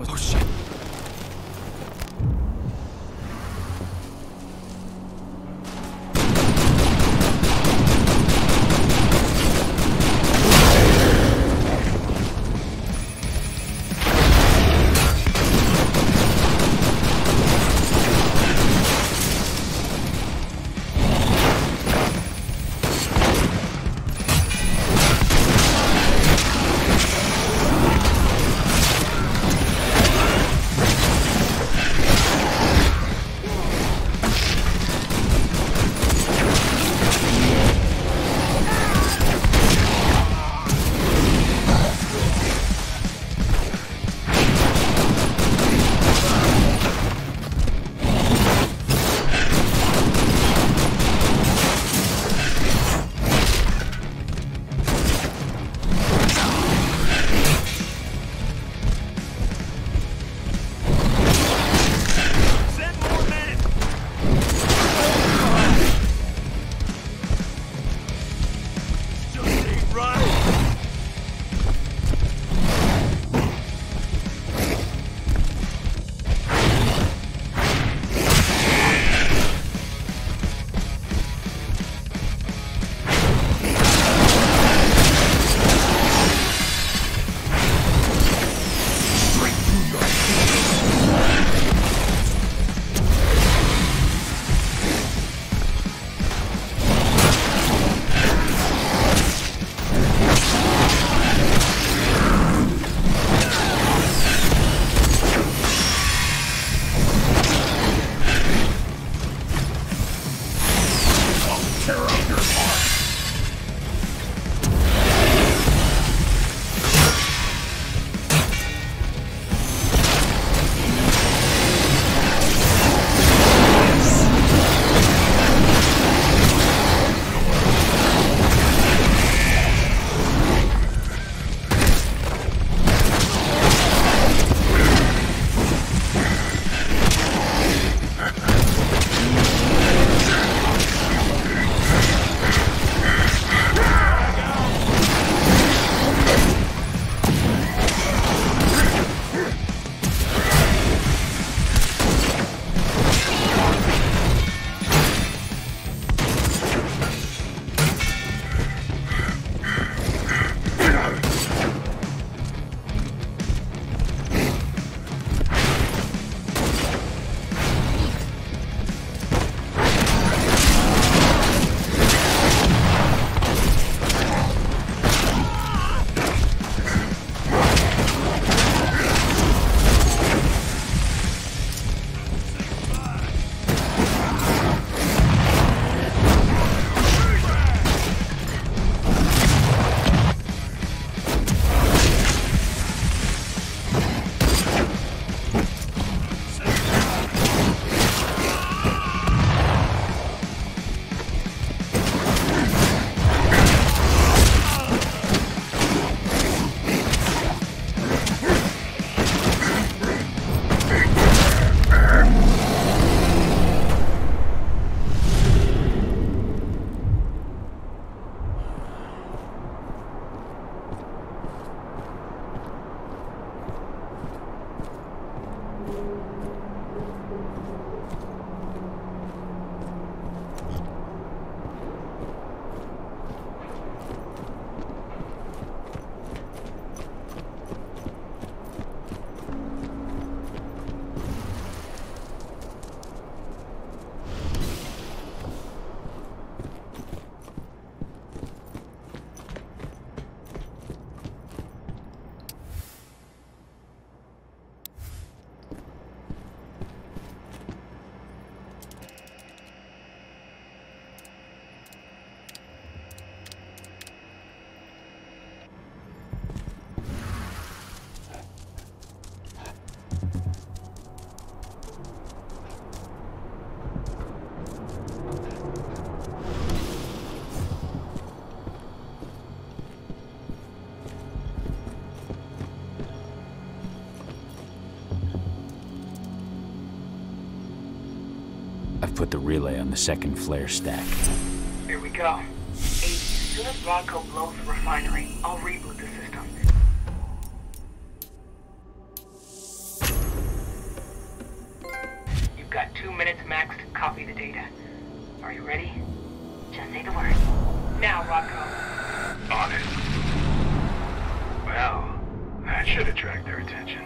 was... Oh, shit. Put the relay on the second flare stack. Here we go. As soon as Rodko blows the refinery, I'll reboot the system. 2 minutes max to copy the data. Are you ready? Just say the word. Now, Rodko. On it. Well, that should attract their attention.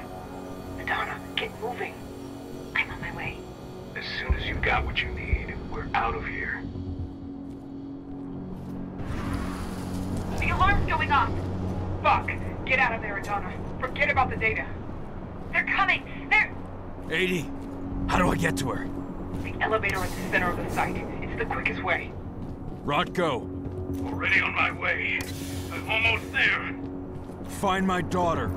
Adana, get moving. I'm on my way. As soon as you've got what you need, we're out of here. The alarm's going off! Fuck! Get out of there, Adana. Forget about the data. They're coming! They're... Aidy, how do I get to her? The elevator at the center of the site. It's the quickest way. Rodko. Already on my way. I'm almost there. Find my daughter.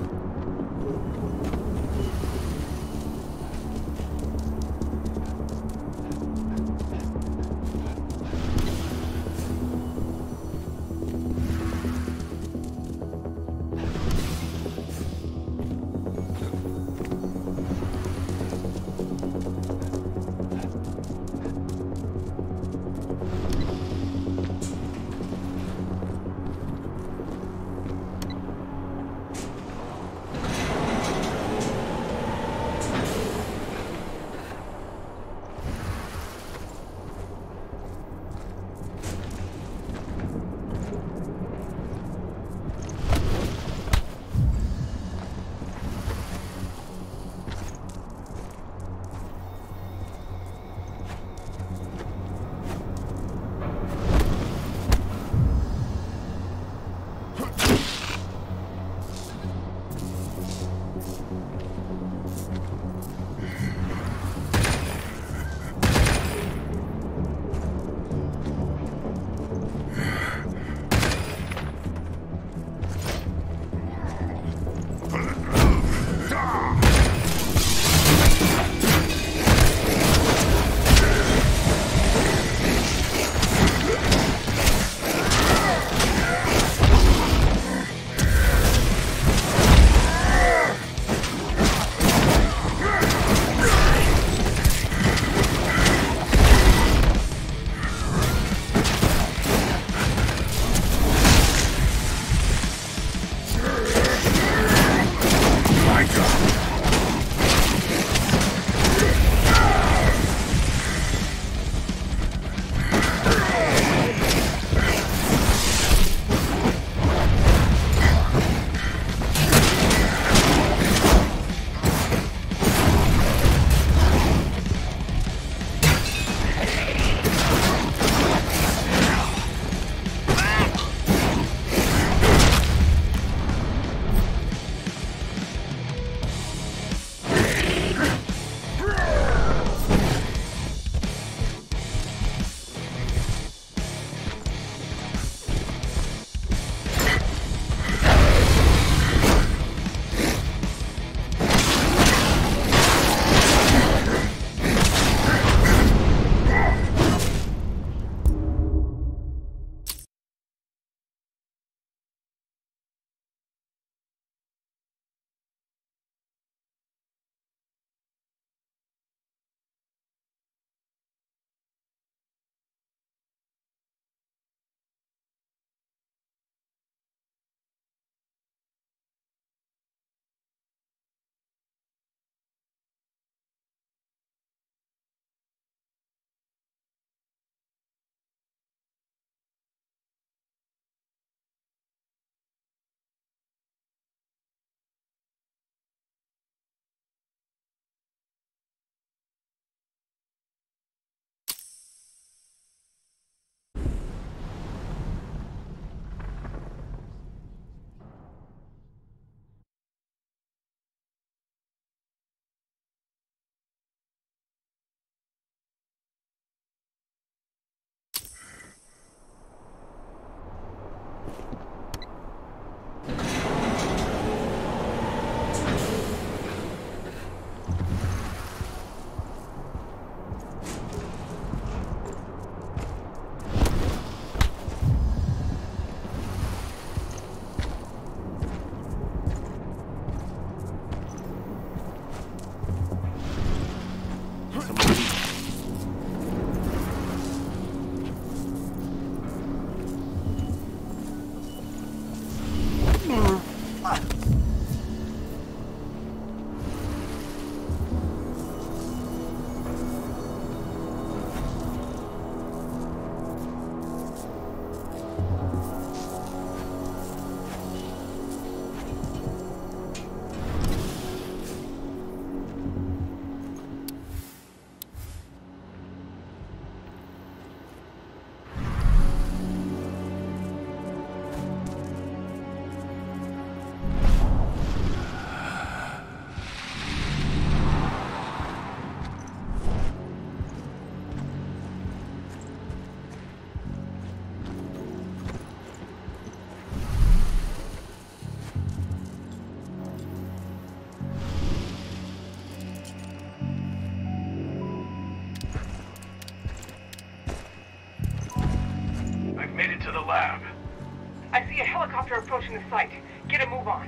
see a helicopter approaching the site. Get a move on.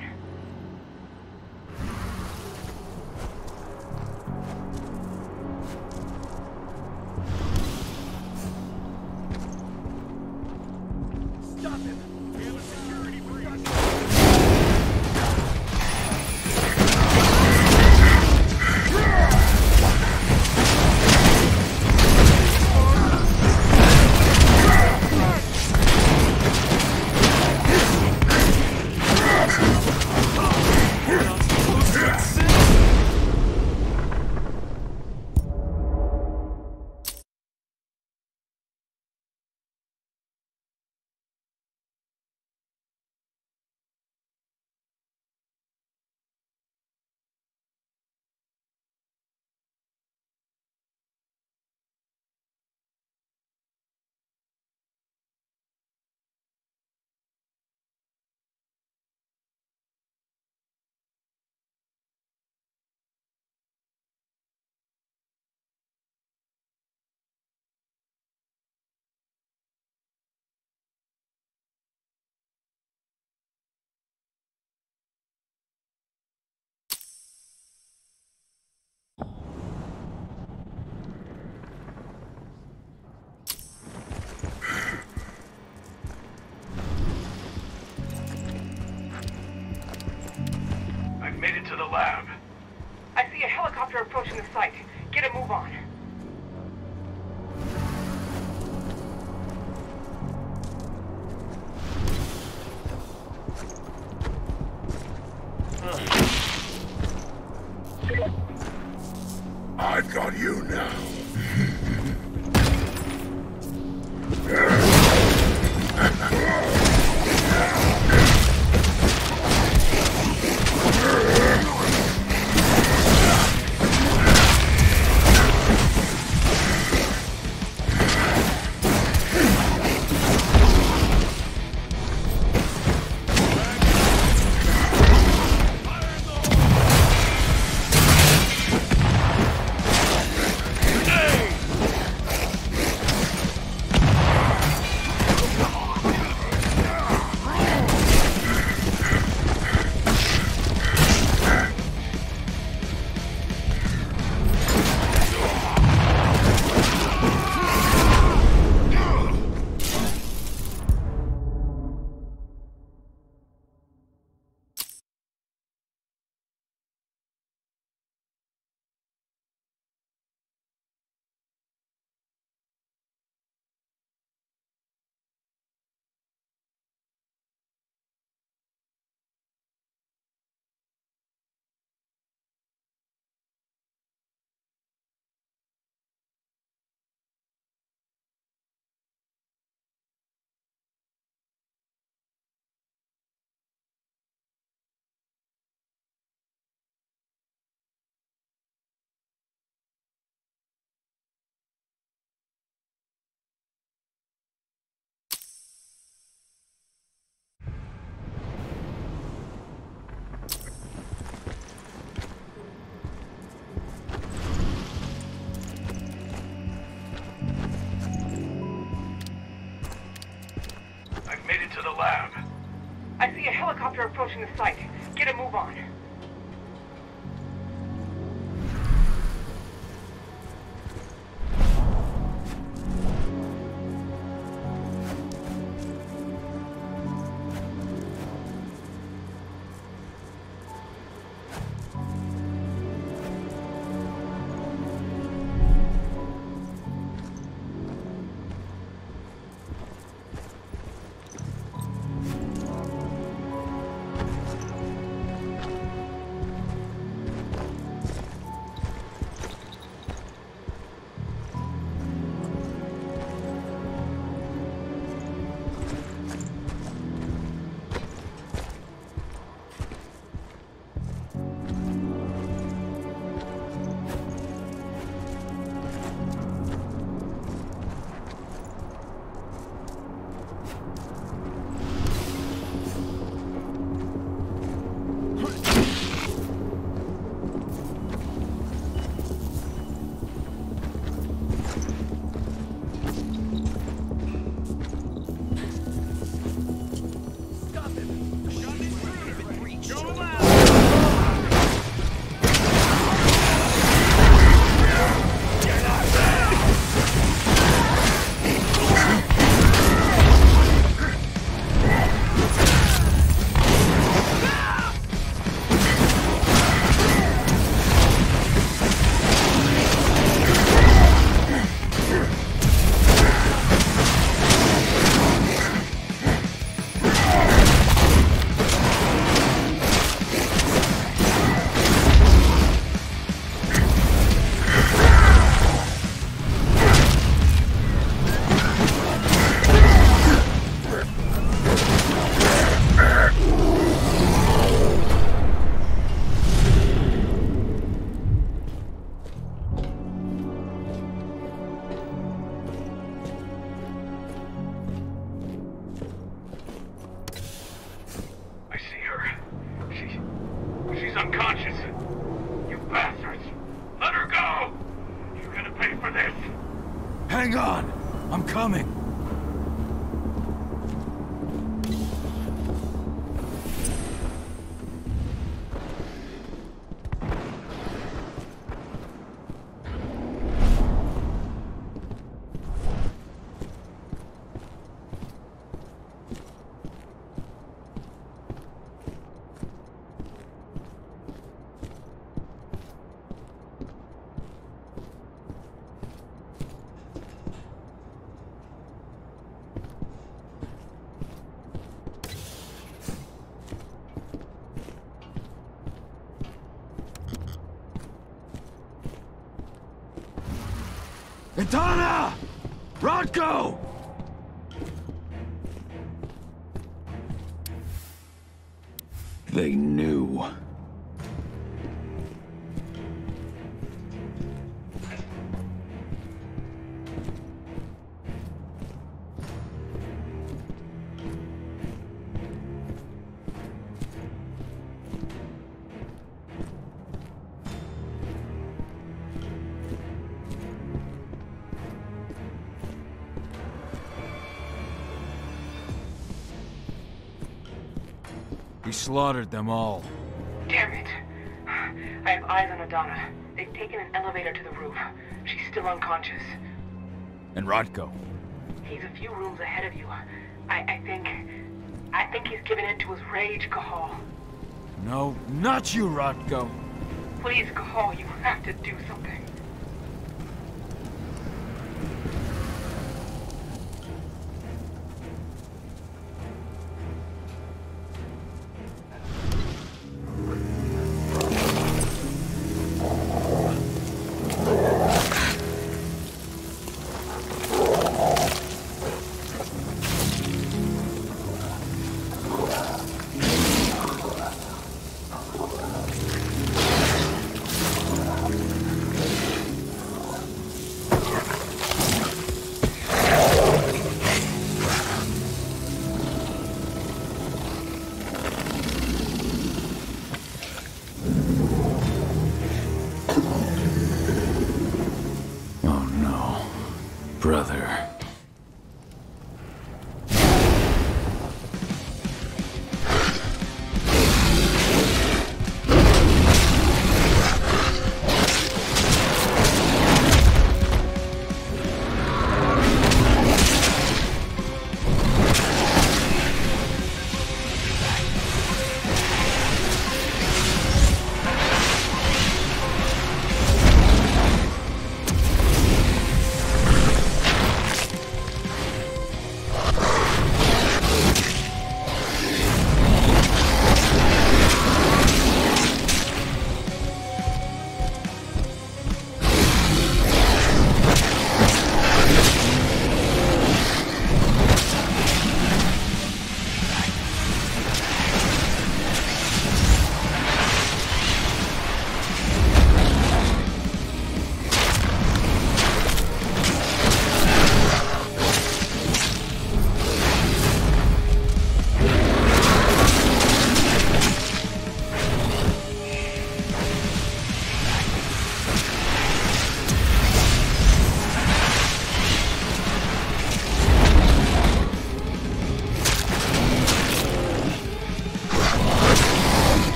Lab. I see a helicopter approaching the site. Get a move on. I've got you now. Lab. I see a helicopter approaching the site. Get a move on. coming. Adana! Rodko! They knew. We slaughtered them all. Damn it. I have eyes on Adana. They've taken an elevator to the roof. She's still unconscious. And Rodko? He's a few rooms ahead of you. I think he's given in to his rage, Cahal. No, not you, Rodko. Please, Cahal, you have to do something.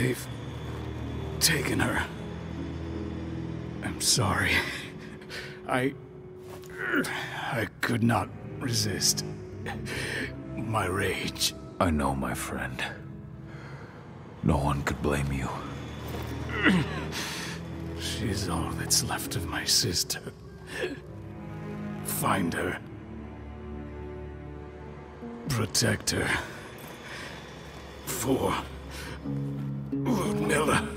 They've taken her. I'm sorry. I could not resist my rage. I know, my friend. No one could blame you. She's all that's left of my sister. Find her. Protect her. For Ludmilla.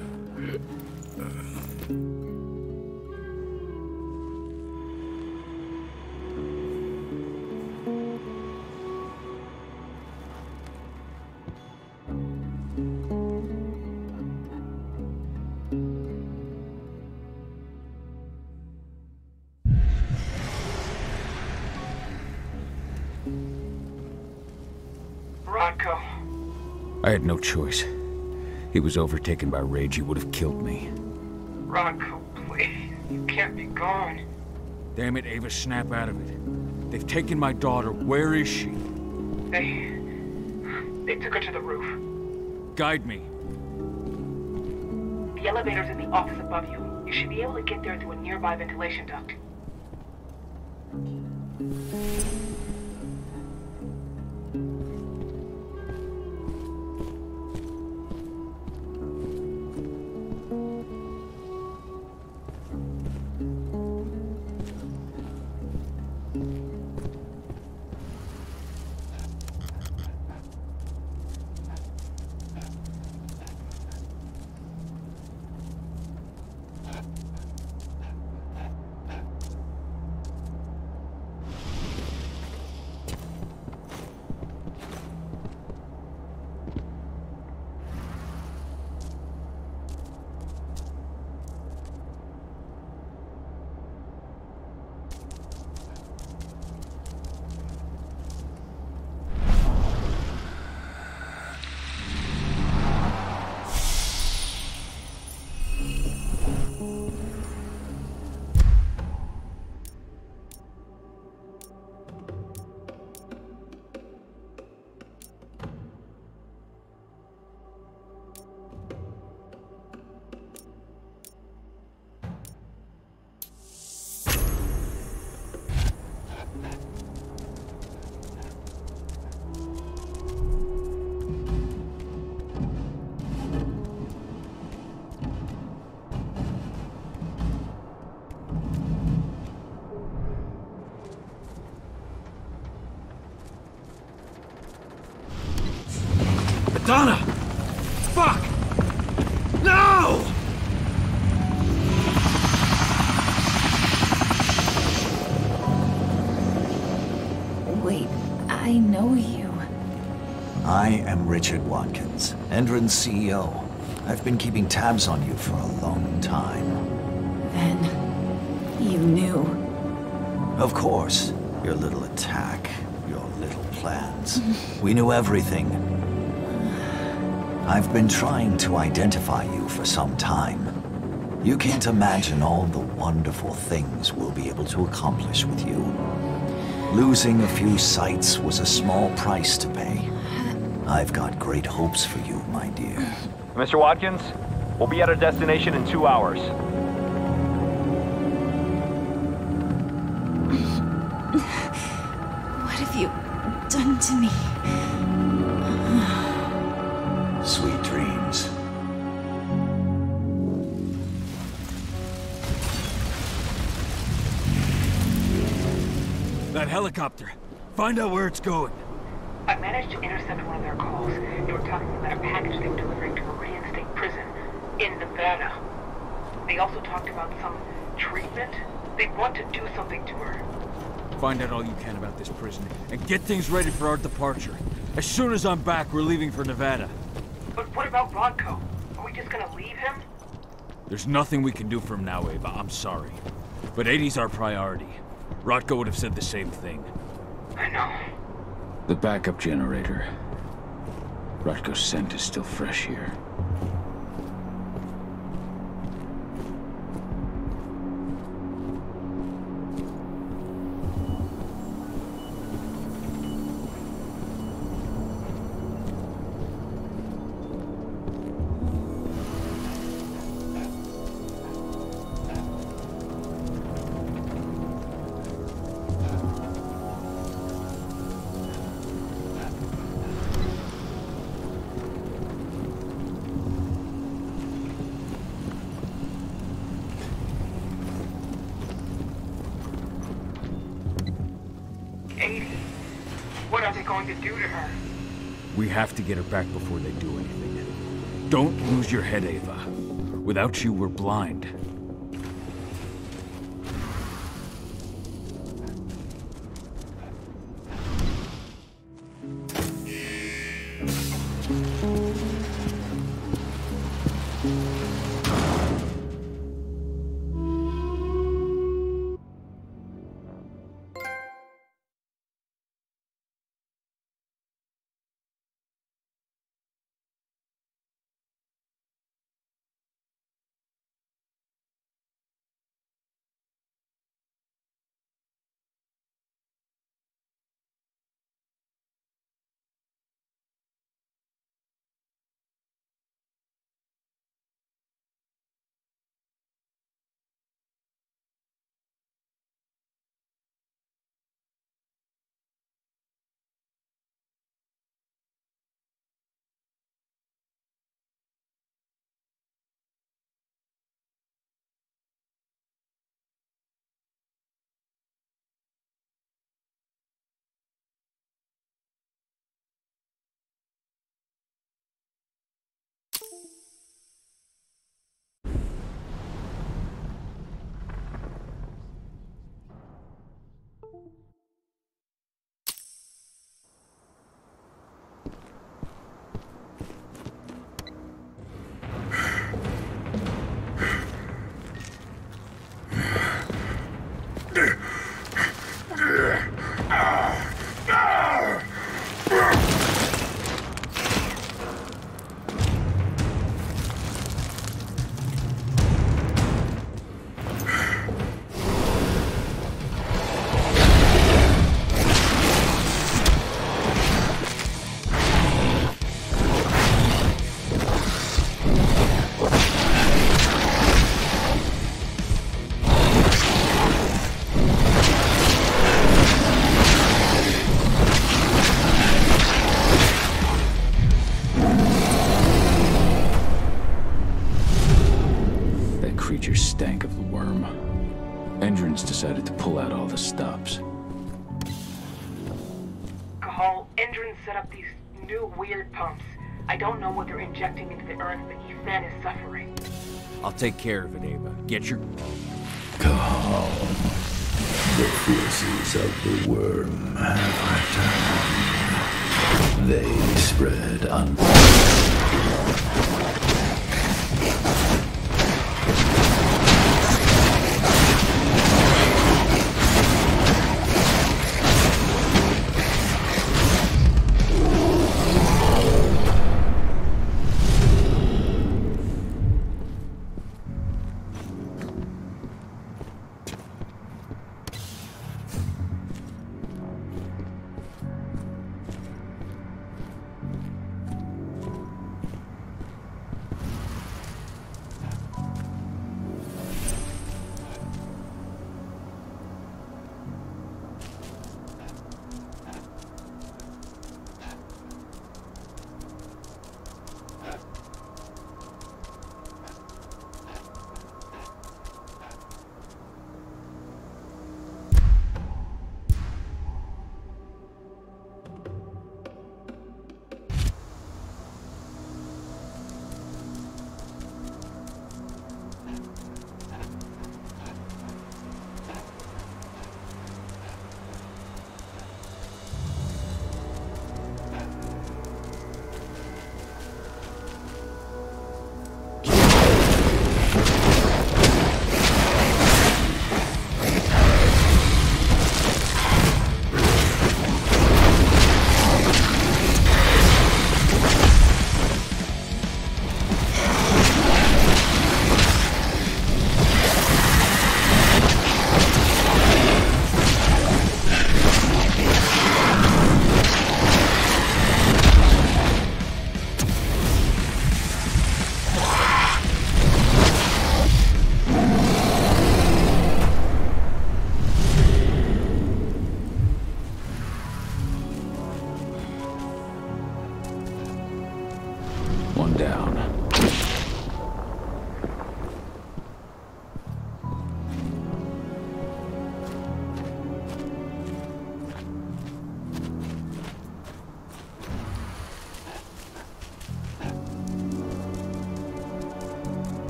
Rodko. I had no choice. He was overtaken by rage. He would have killed me. Rodko, please. You can't be gone. Damn it, Ava, snap out of it. They've taken my daughter. Where is she? They took her to the roof. Guide me. The elevator's in the office above you. You should be able to get there through a nearby ventilation duct. Adana! Fuck! No! Wait, I know you. I am Richard Watkins, Endron's CEO. I've been keeping tabs on you for a long time. Then, you knew. Of course. Your little attack, your little plans. We knew everything. I've been trying to identify you for some time. You can't imagine all the wonderful things we'll be able to accomplish with you. Losing a few sites was a small price to pay. I've got great hopes for you, my dear. Mr. Watkins, we'll be at our destination in 2 hours. What have you done to me? Sweet dreams. That helicopter. Find out where it's going. I managed to intercept one of their calls. They were talking about a package they were delivering to Viridian State Prison in Nevada. They also talked about some treatment. They want to do something to her. Find out all you can about this prison and get things ready for our departure. As soon as I'm back, we're leaving for Nevada. But what about Rodko? Are we just gonna leave him? There's nothing we can do for him now, Ava. I'm sorry. But Aidy's our priority. Rodko would have said the same thing. I know. The backup generator. Rodko's scent is still fresh here. going to do to her? We have to get her back before they do anything. Don't lose your head, Ava. Without you, we're blind. Decided to pull out all the stops. Cahal, Endron set up these new weird pumps. I don't know what they're injecting into the earth, but Ifen is suffering. I'll take care of it, Ava. Get your... Cahal, the forces of the Wyrm have returned. They spread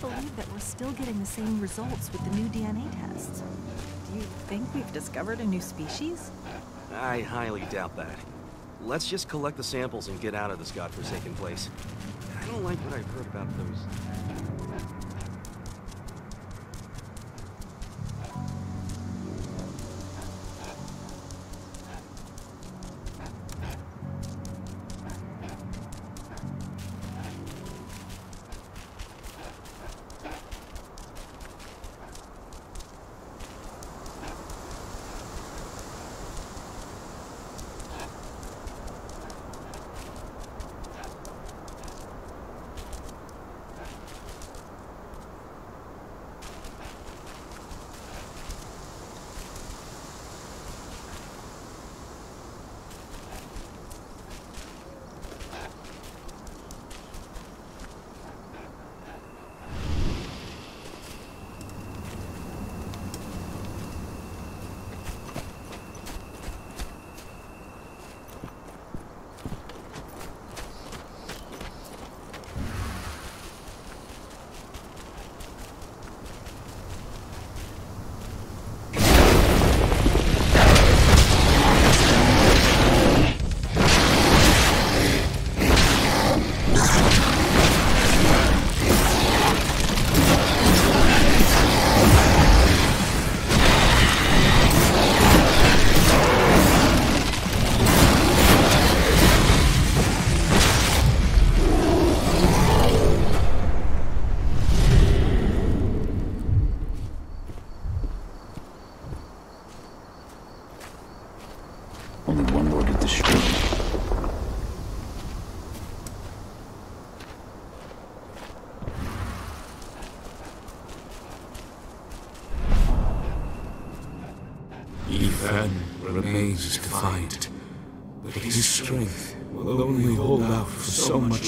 can't believe that we're still getting the same results with the new DNA tests. Do you think we've discovered a new species? I highly doubt that. Let's just collect the samples and get out of this godforsaken place. I don't like what I've heard about those.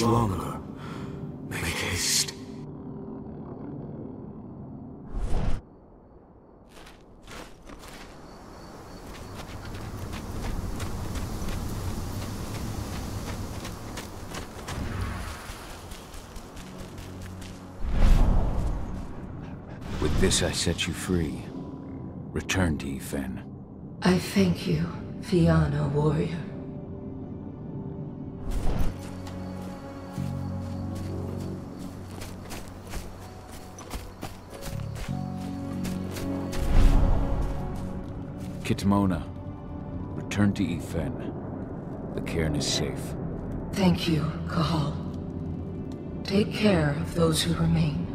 Longer. Make haste. With this, I set you free. Return to Ifen. I thank you, Fiana Warrior. Kitmona, return to Ifen. The cairn is safe. Thank you, Cahal. Take care of those who remain.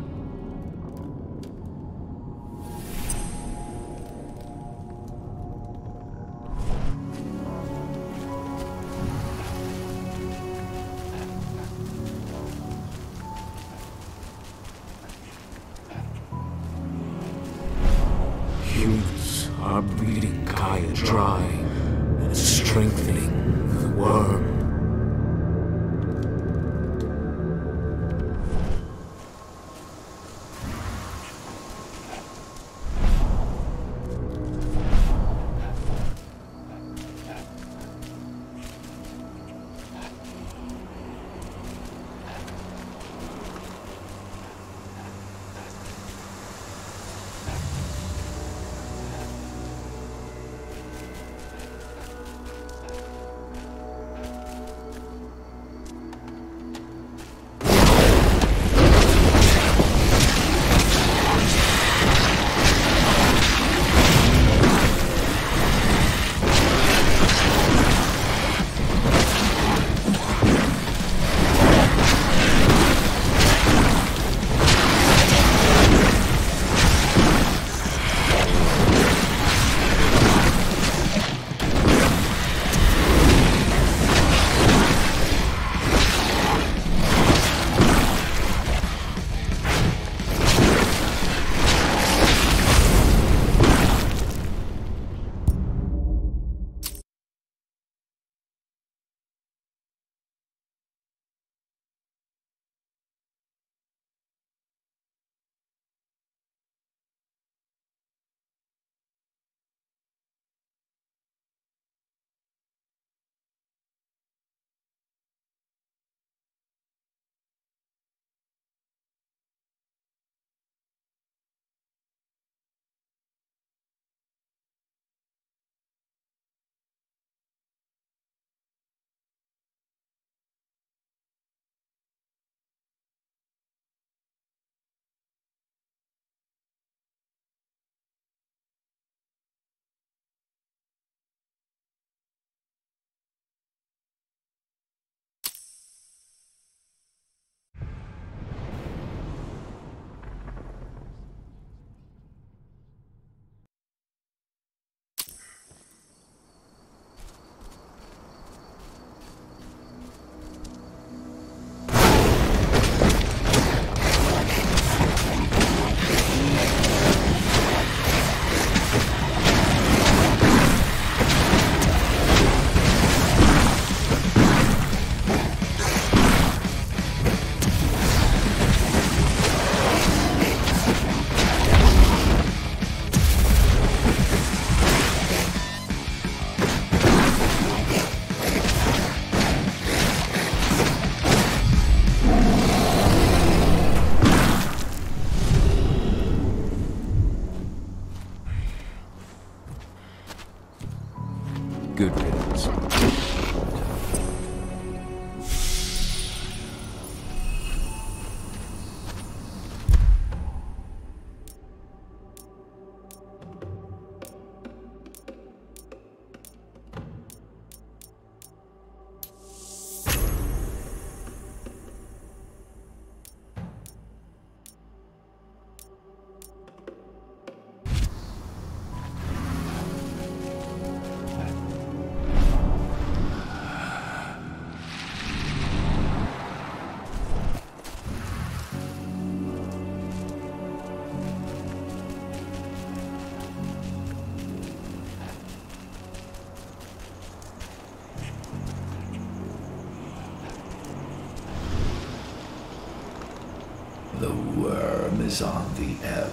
The worm is on the ebb,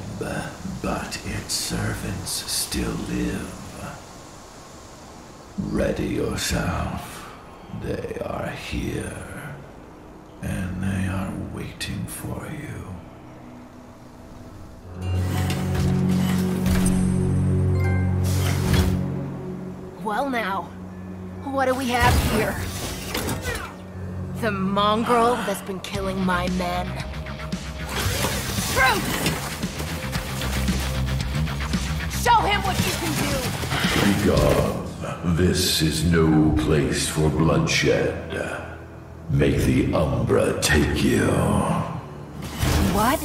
but its servants still live. Ready yourself. They are here, and they are waiting for you. Well now, what do we have here? The mongrel that's been killing my men. Truth! Show him what you can do! Begone. This is no place for bloodshed. Make the Umbra take you. What?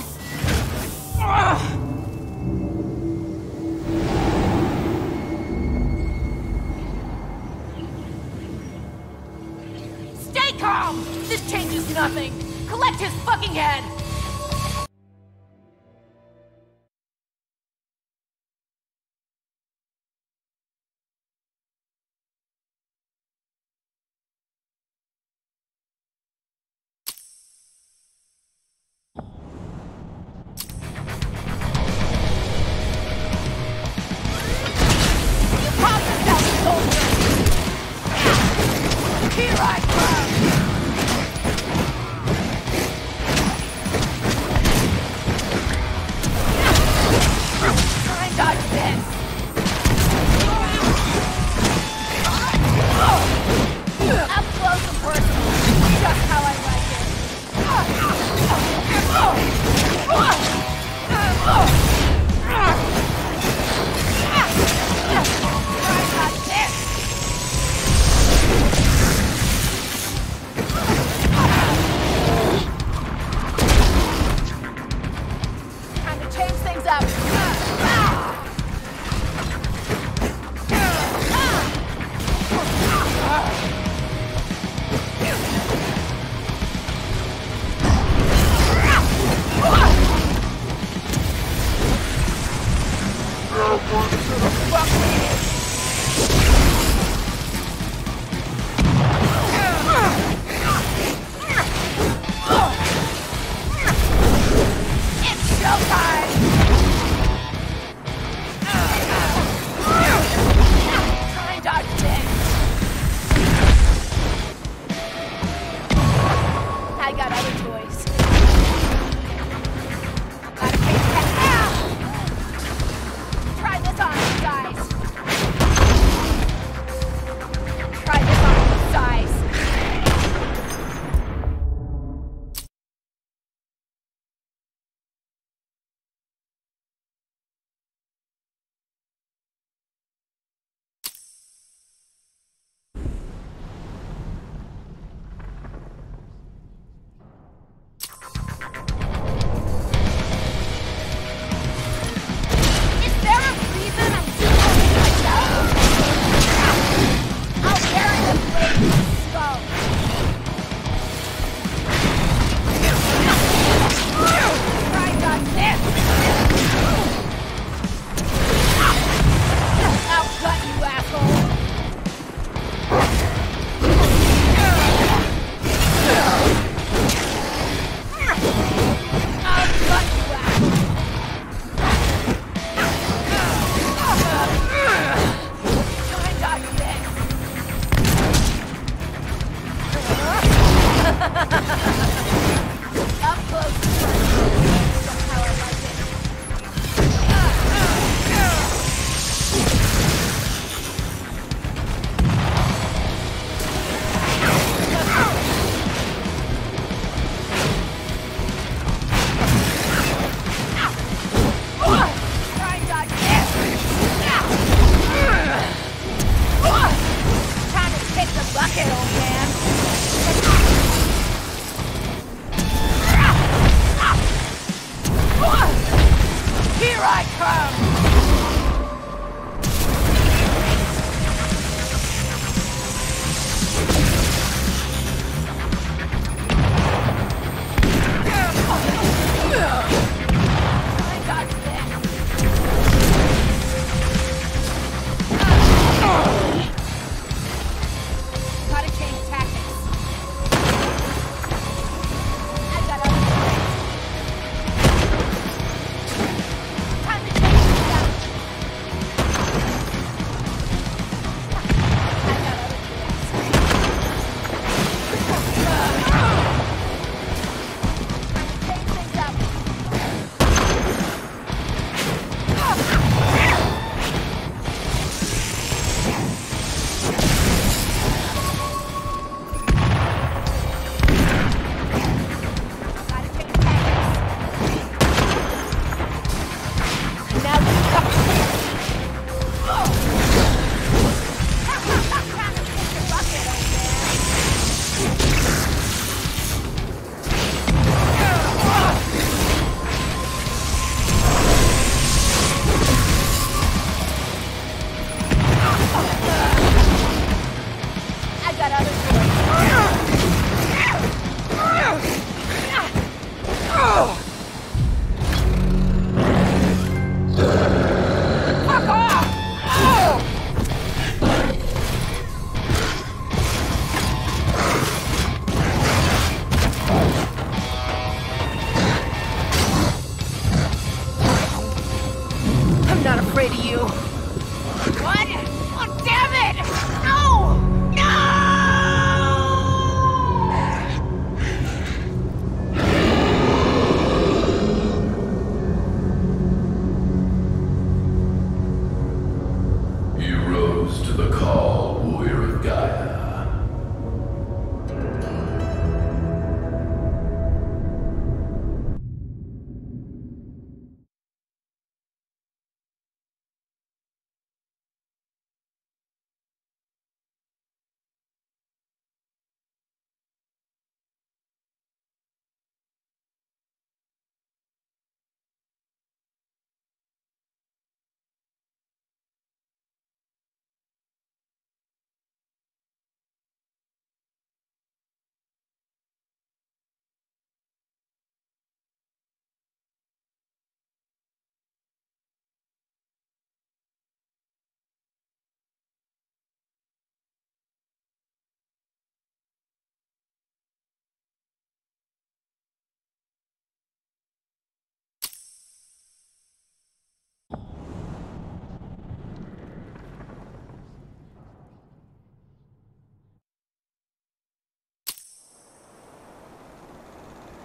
Calm! This changes nothing! Collect his fucking head! Here I come!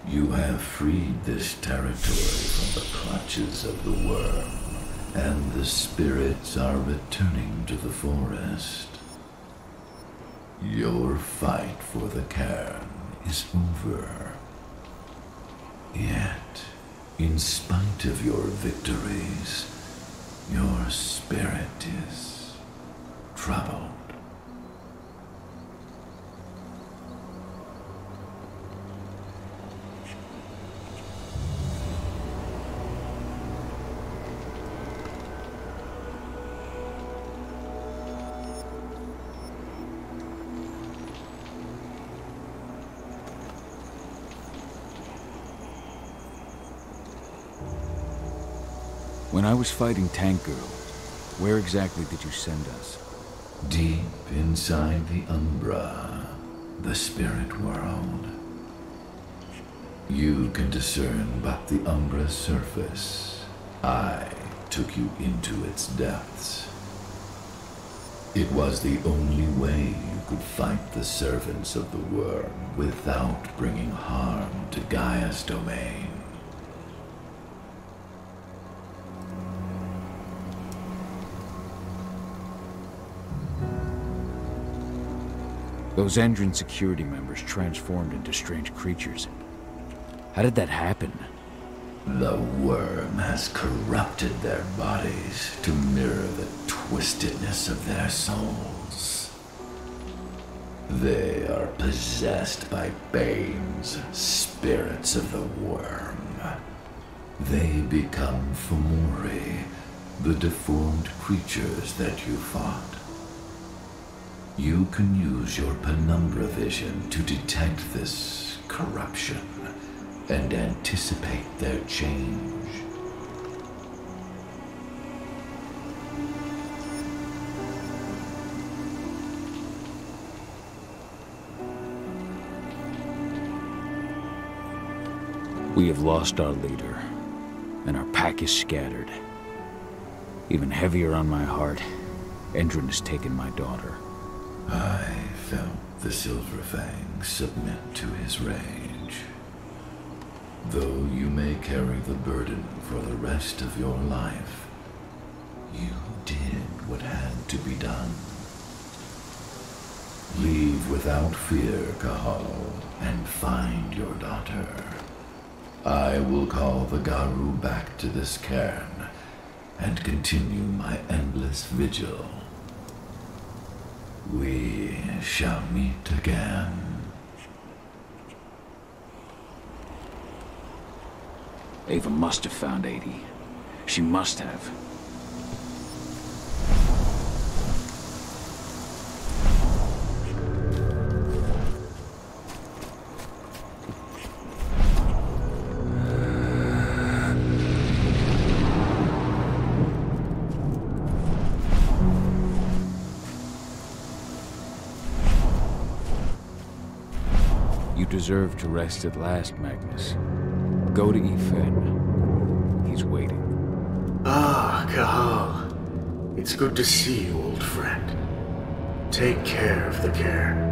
You have freed this territory from the clutches of the Wyrm, and the spirits are returning to the forest. Your fight for the cairn is over. Yet, in spite of your victories, your spirit is troubled. When I was fighting Tank Girl, where exactly did you send us? Deep inside the Umbra, the spirit world. You can discern but the Umbra's surface. I took you into its depths. It was the only way you could fight the servants of the Wyrm without bringing harm to Gaia's domain. Those Endron security members transformed into strange creatures. How did that happen? The Wyrm has corrupted their bodies to mirror the twistedness of their souls. They are possessed by Banes, spirits of the Wyrm. They become Fomori, the deformed creatures that you fought. You can use your penumbra vision to detect this corruption and anticipate their change. We have lost our leader, and our pack is scattered. Even heavier on my heart, Endron has taken my daughter. I felt the Silver Fang submit to his rage. Though you may carry the burden for the rest of your life, you did what had to be done. Leave without fear, Cahal, and find your daughter. I will call the Garu back to this cairn and continue my endless vigil. We shall meet again. Ava must have found Aidy. She must have. Deserve to rest at last, Magnus. Go to Ifen. He's waiting. Ah, Cahal. It's good to see you, old friend. Take care of the cairn.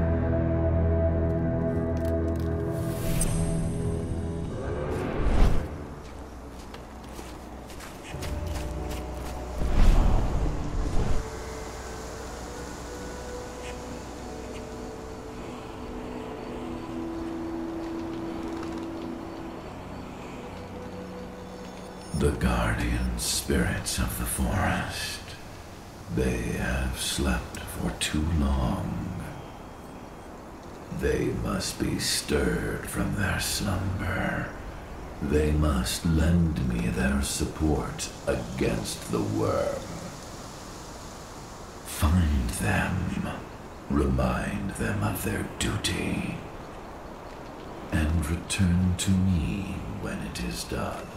The guardian spirits of the forest. They have slept for too long. They must be stirred from their slumber. They must lend me their support against the Wyrm. Find them. Remind them of their duty. And return to me when it is done.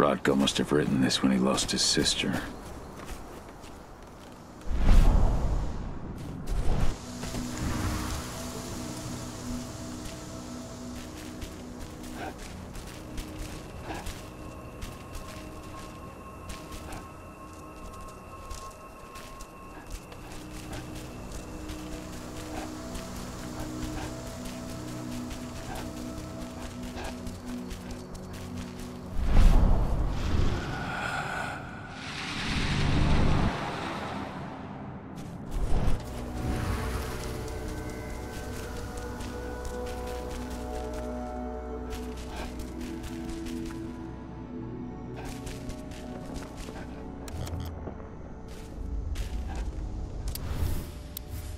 Rodko must have written this when he lost his sister.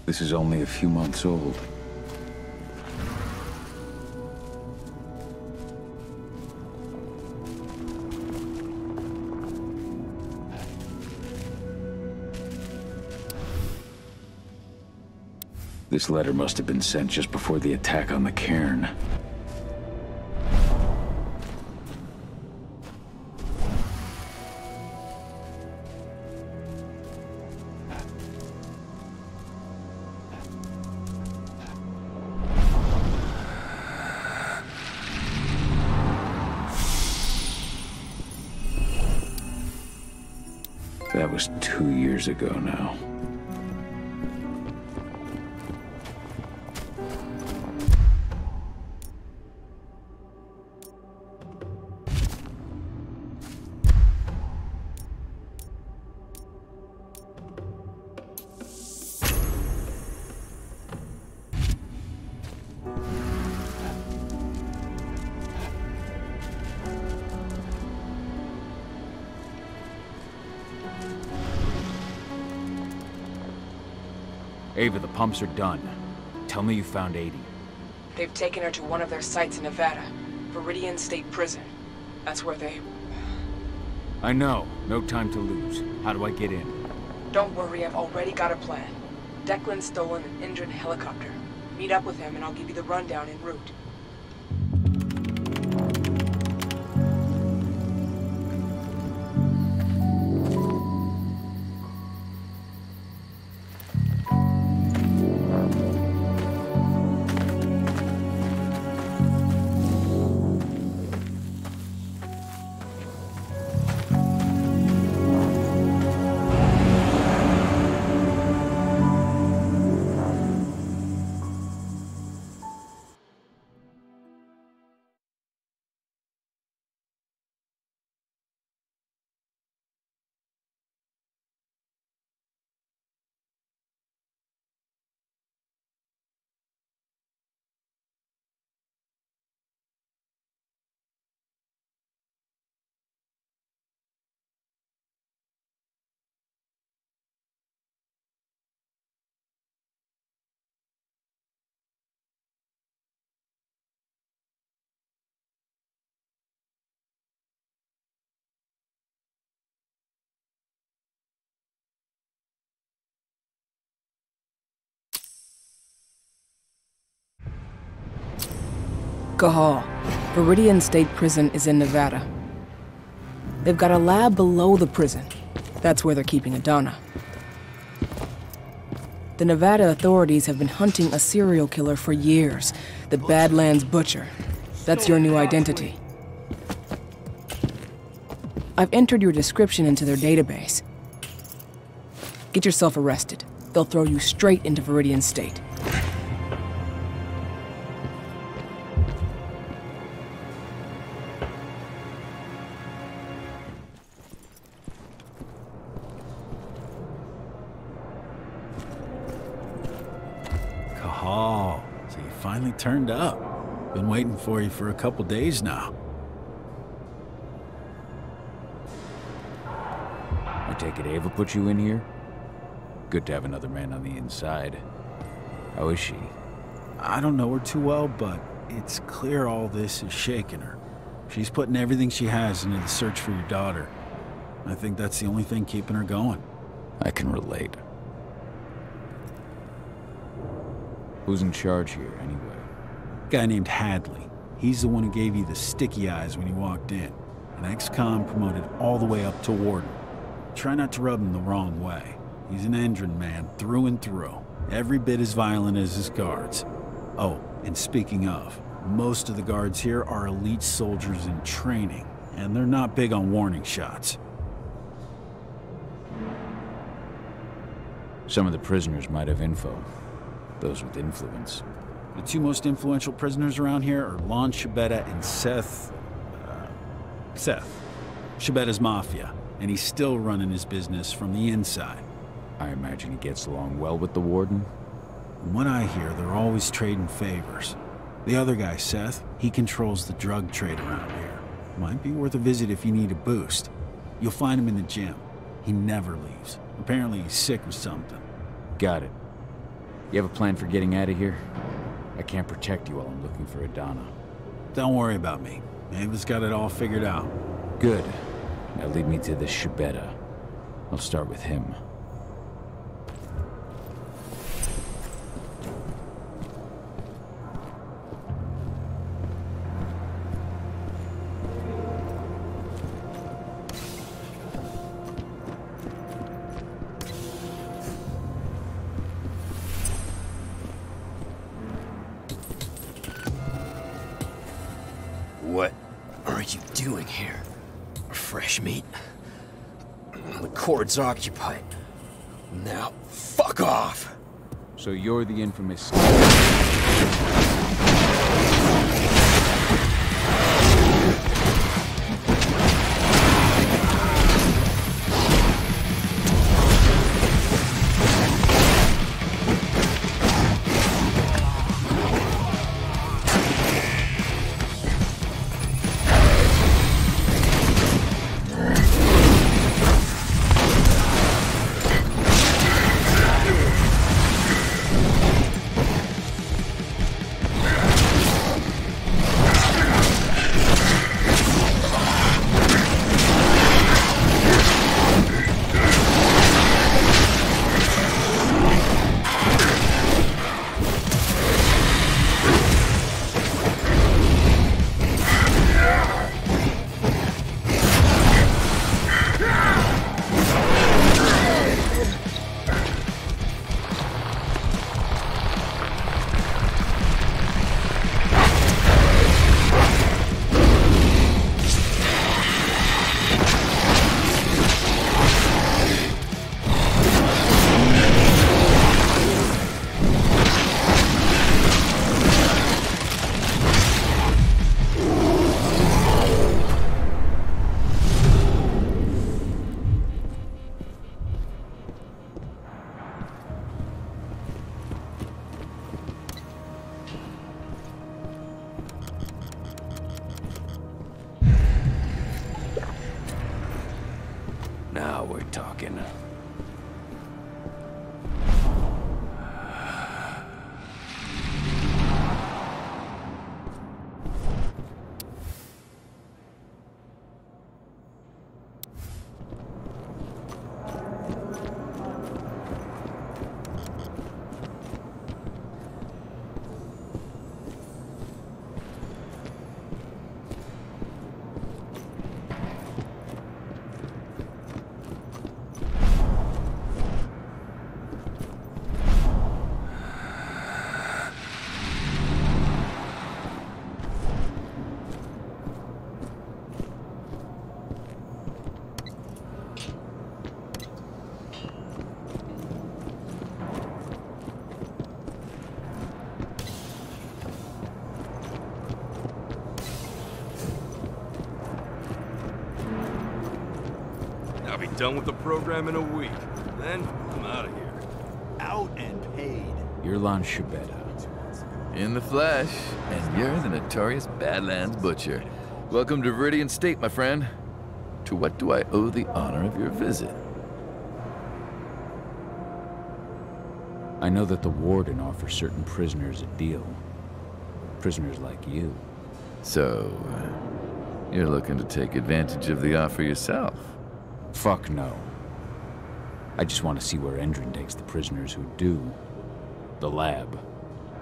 This is only a few months old. This letter must have been sent just before the attack on the cairn. Ago now. Ava, the pumps are done. Tell me you found Aidy. They've taken her to one of their sites in Nevada, Viridian State Prison. That's where they... I know. No time to lose. How do I get in? Don't worry, I've already got a plan. Declan's stolen an Indra helicopter. Meet up with him and I'll give you the rundown en route. Cahal, Viridian State Prison is in Nevada. They've got a lab below the prison. That's where they're keeping Adana. The Nevada authorities have been hunting a serial killer for years, the Badlands Butcher. That's your new identity. I've entered your description into their database. Get yourself arrested. They'll throw you straight into Viridian State. Turned up. Been waiting for you for a couple days now. I take it Ava put you in here? Good to have another man on the inside. How is she? I don't know her too well, but it's clear all this is shaking her. She's putting everything she has into the search for your daughter. I think that's the only thing keeping her going. I can relate. Who's in charge here, anyway? Guy named Hadley. He's the one who gave you the sticky eyes when you walked in. Max Khan promoted all the way up to warden. Try not to rub him the wrong way. He's an Endron man, through and through. Every bit as violent as his guards. Oh, and speaking of, most of the guards here are elite soldiers in training, and they're not big on warning shots. Some of the prisoners might have info. Those with influence. The two most influential prisoners around here are Lon Shabeta and Seth... Seth. Shabeta's mafia, and he's still running his business from the inside. I imagine he gets along well with the warden. From what I hear, they're always trading favors. The other guy, Seth, he controls the drug trade around here. Might be worth a visit if you need a boost. You'll find him in the gym. He never leaves. Apparently he's sick with something. Got it. You have a plan for getting out of here? I can't protect you while I'm looking for Adana. Don't worry about me. Ava's got it all figured out. Good. Now lead me to the Shabeta. I'll start with him. Occupied. Now, fuck off! So you're the infamous... Done with the program in a week. Then, I'm out of here. Out and paid. You're Lon Shabeta. In the flesh. And you're the notorious Badlands Butcher. Welcome to Viridian State, my friend. To what do I owe the honor of your visit? I know that the warden offers certain prisoners a deal. Prisoners like you. So, you're looking to take advantage of the offer yourself? Fuck no. I just want to see where Endron takes the prisoners who do. The lab.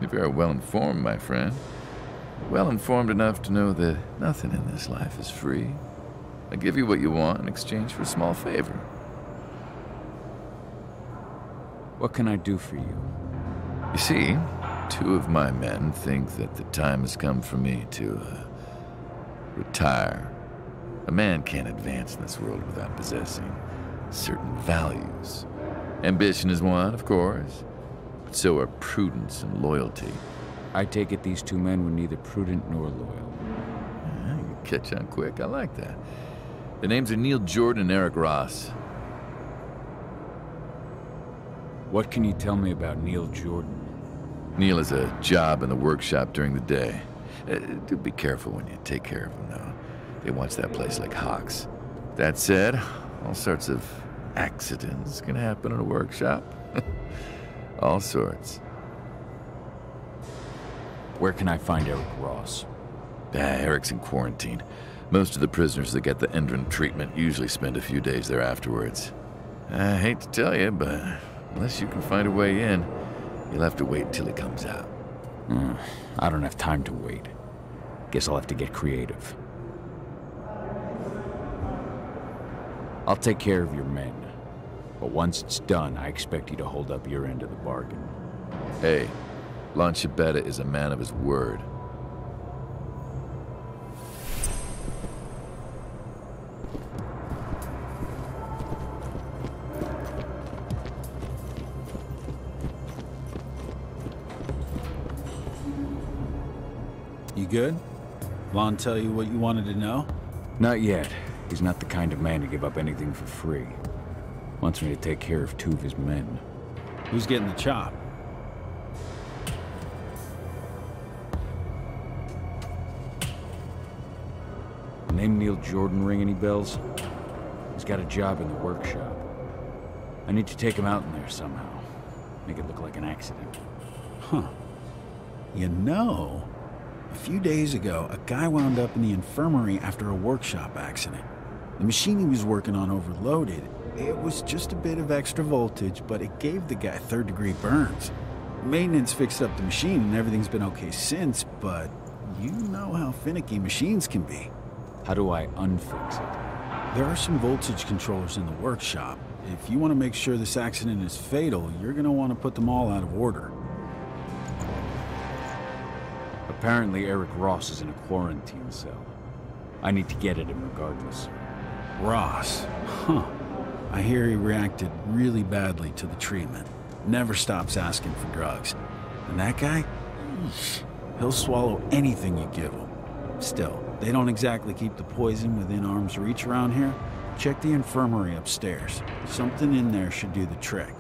If you are well-informed, my friend. Well-informed enough to know that nothing in this life is free. I'll give you what you want in exchange for a small favor. What can I do for you? You see, two of my men think that the time has come for me to retire. A man can't advance in this world without possessing certain values. Ambition is one, of course, but so are prudence and loyalty. I take it these two men were neither prudent nor loyal. Yeah, you catch on quick. I like that. The names are Neil Jordan and Eric Ross. What can you tell me about Neil Jordan? Neil has a job in the workshop during the day. Do be careful when you take care of him, though. They watch that place like hawks. That said, all sorts of accidents can happen in a workshop. All sorts. Where can I find Eric Ross? Eric's in quarantine. Most of the prisoners that get the Endron treatment usually spend a few days there afterwards. I hate to tell you, but unless you can find a way in, you'll have to wait until he comes out. I don't have time to wait. Guess I'll have to get creative. I'll take care of your men. But once it's done, I expect you to hold up your end of the bargain. Hey. Lon Shabeta is a man of his word. You good? Lon tell you what you wanted to know? Not yet. He's not the kind of man to give up anything for free. Wants me to take care of two of his men. Who's getting the chop? Name Neil Jordan ring any bells? He's got a job in the workshop. I need to take him out in there somehow. Make it look like an accident. Huh. You know, a few days ago, a guy wound up in the infirmary after a workshop accident. The machine he was working on overloaded. It was just a bit of extra voltage, but it gave the guy third-degree burns. Maintenance fixed up the machine and everything's been okay since, but you know how finicky machines can be. How do I unfix it? There are some voltage controllers in the workshop. If you want to make sure this accident is fatal, you're going to want to put them all out of order. Apparently, Eric Ross is in a quarantine cell. I need to get at him regardless. Ross? Huh. I hear he reacted really badly to the treatment. Never stops asking for drugs. And that guy? He'll swallow anything you give him. Still. They don't exactly keep the poison within arm's reach around here. Check the infirmary upstairs. Something in there should do the trick.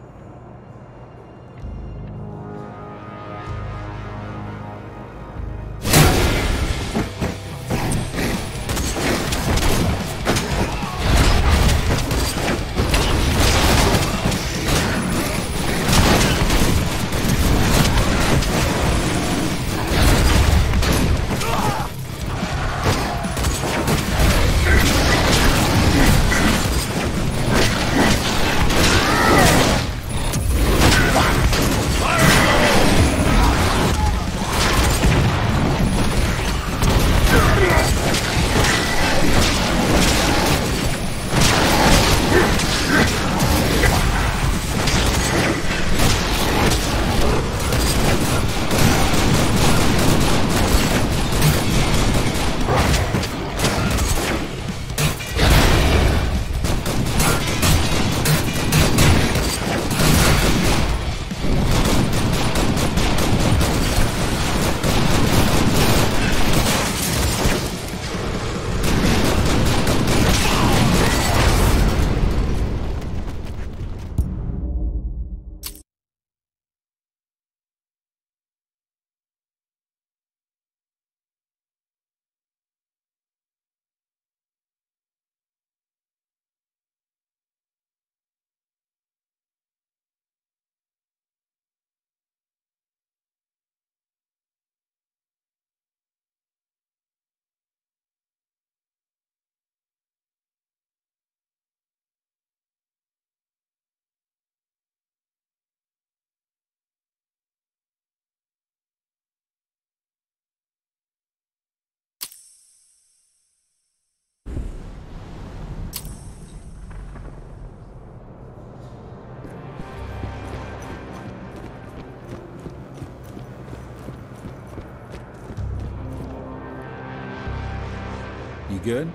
good?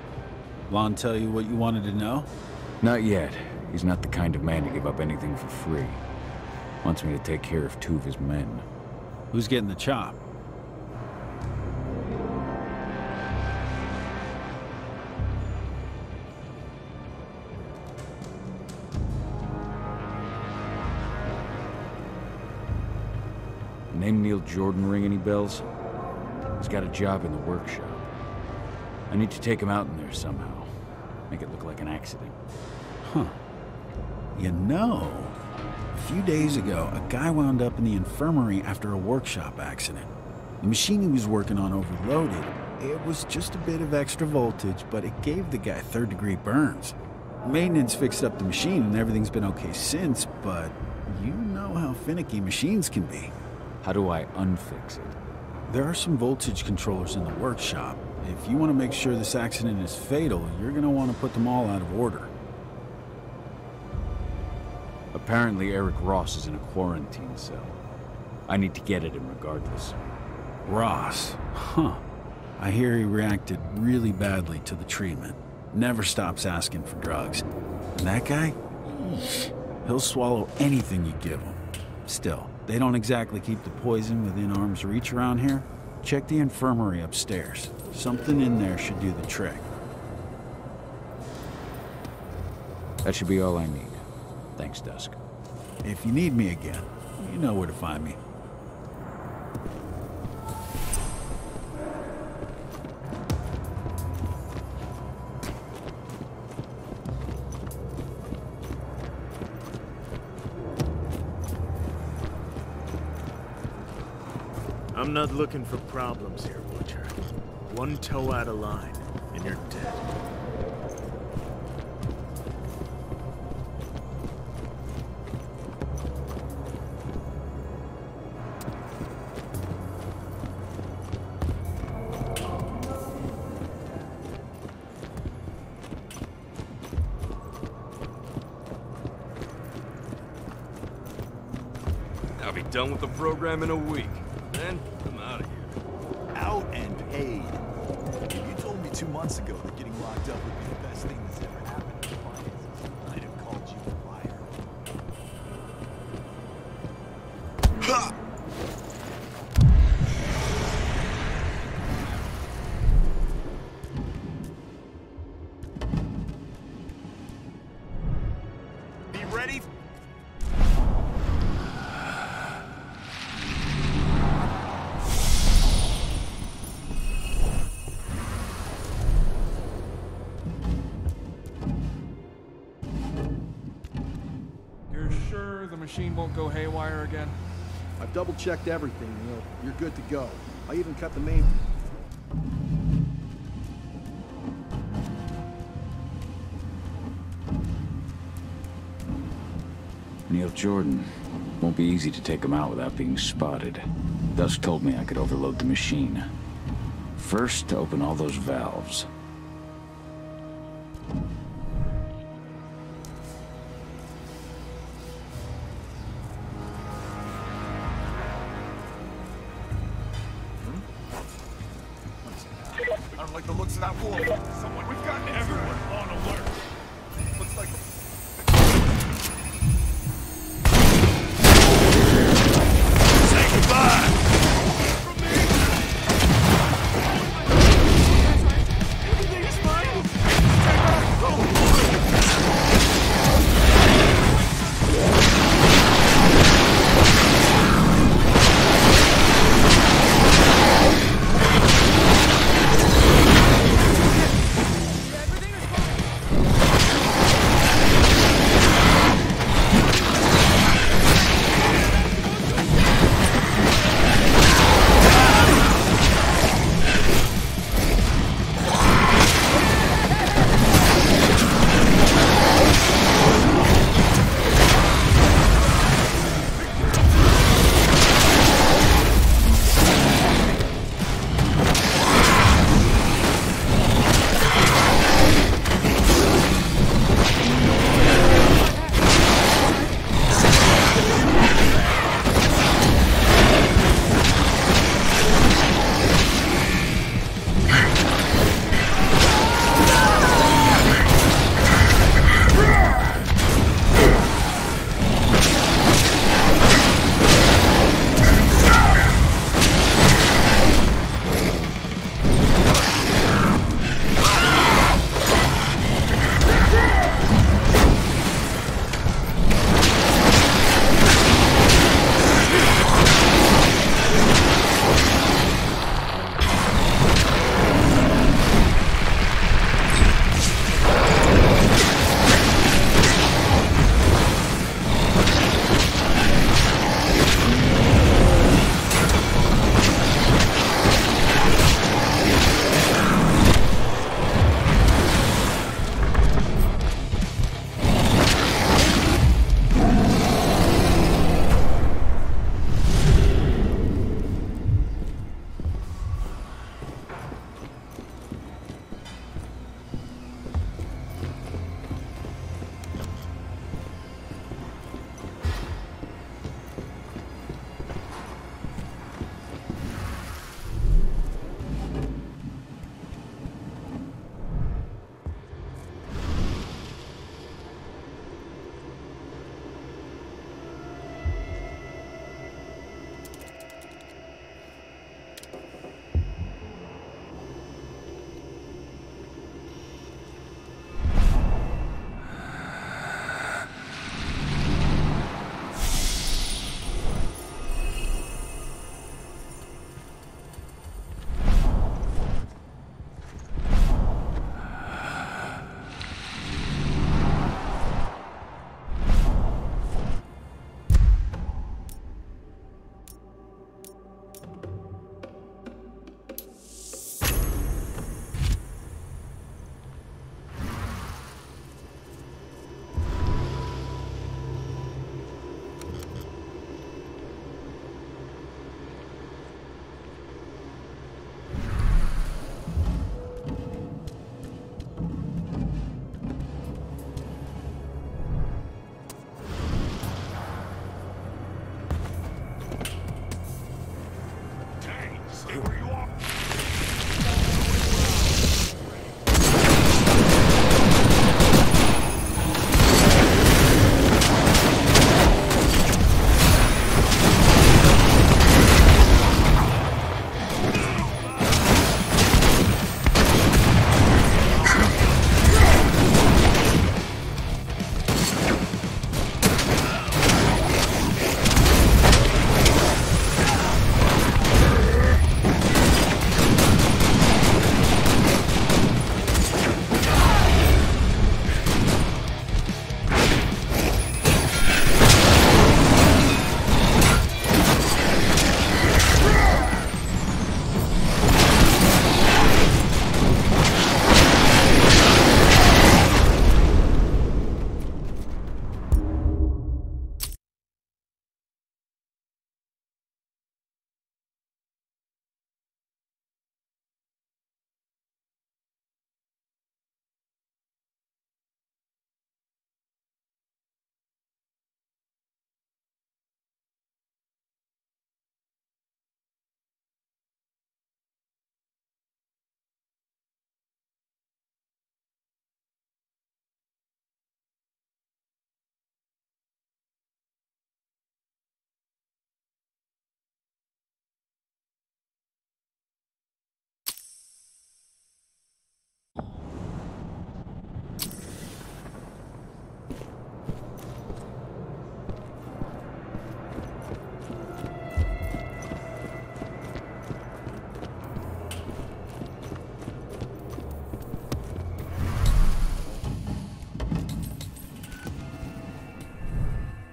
Lon tell you what you wanted to know? Not yet. He's not the kind of man to give up anything for free. Wants me to take care of two of his men. Who's getting the chop? The name Neil Jordan ring any bells? He's got a job in the workshop. I need to take him out in there somehow. Make it look like an accident. Huh. You know, a few days ago, a guy wound up in the infirmary after a workshop accident. The machine he was working on overloaded. It was just a bit of extra voltage, but it gave the guy third-degree burns. Maintenance fixed up the machine and everything's been okay since, but you know how finicky machines can be. How do I unfix it? There are some voltage controllers in the workshop. If you want to make sure this accident is fatal, you're going to want to put them all out of order. Apparently, Eric Ross is in a quarantine cell. I need to get at him regardless. Ross? Huh. I hear he reacted really badly to the treatment. Never stops asking for drugs. And that guy? He'll swallow anything you give him. Still, they don't exactly keep the poison within arm's reach around here. Check the infirmary upstairs. Something in there should do the trick. That should be all I need. Thanks, Dusk. If you need me again, you know where to find me. I'm not looking for problems here, Butcher. One toe out of line, and you're dead. I'll be done with the program in a week. Then I'm out of here. Out and paid. If you told me 2 months ago that getting locked up would be the best thing that's ever happened to my finances, I'd have called you a liar. Ha! Won't go haywire again? I've double-checked everything, Neil. You're good to go. I even cut the main... Neil Jordan. Won't be easy to take him out without being spotted. Dusk told me I could overload the machine. First, to open all those valves.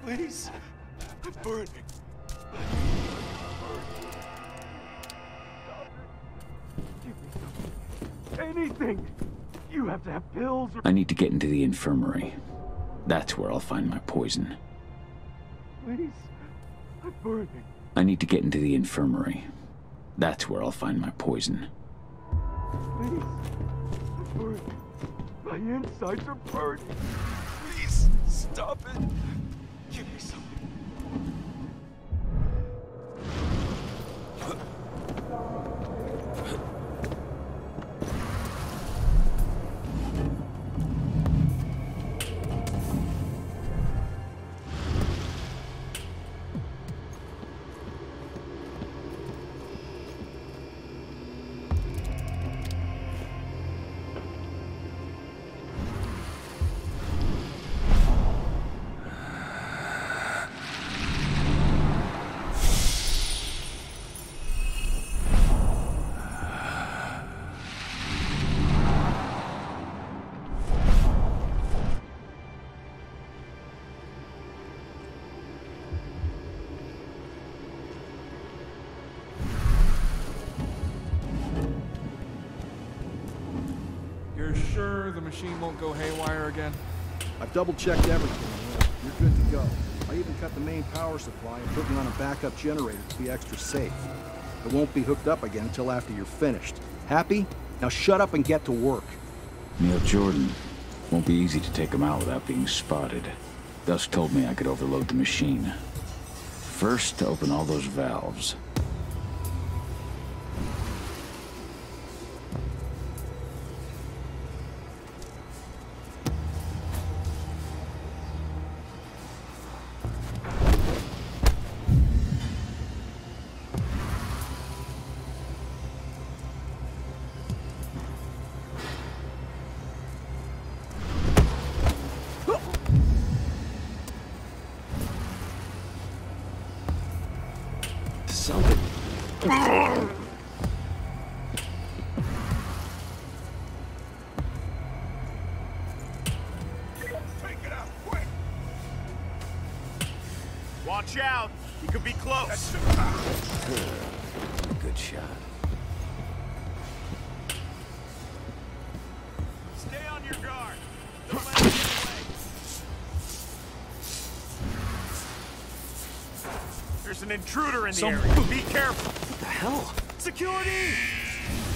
Please. I'm burning. Anything. You have to have pills. I need to get into the infirmary. That's where I'll find my poison. Please. I'm burning. I need to get into the infirmary. That's where I'll find my poison. Please. I'm burning. My insides are burning. Please, stop it. Give me something. The machine won't go haywire again? I've double-checked everything. You're good to go. I even cut the main power supply and put it on a backup generator to be extra safe. It won't be hooked up again until after you're finished. Happy? Now shut up and get to work. Neil Jordan. Won't be easy to take him out without being spotted. Dusk told me I could overload the machine. First, to open all those valves. Watch out! He could be close! Good shot. Stay on your guard! Don't let him get away. There's an intruder in the area! Be careful! What the hell? Security!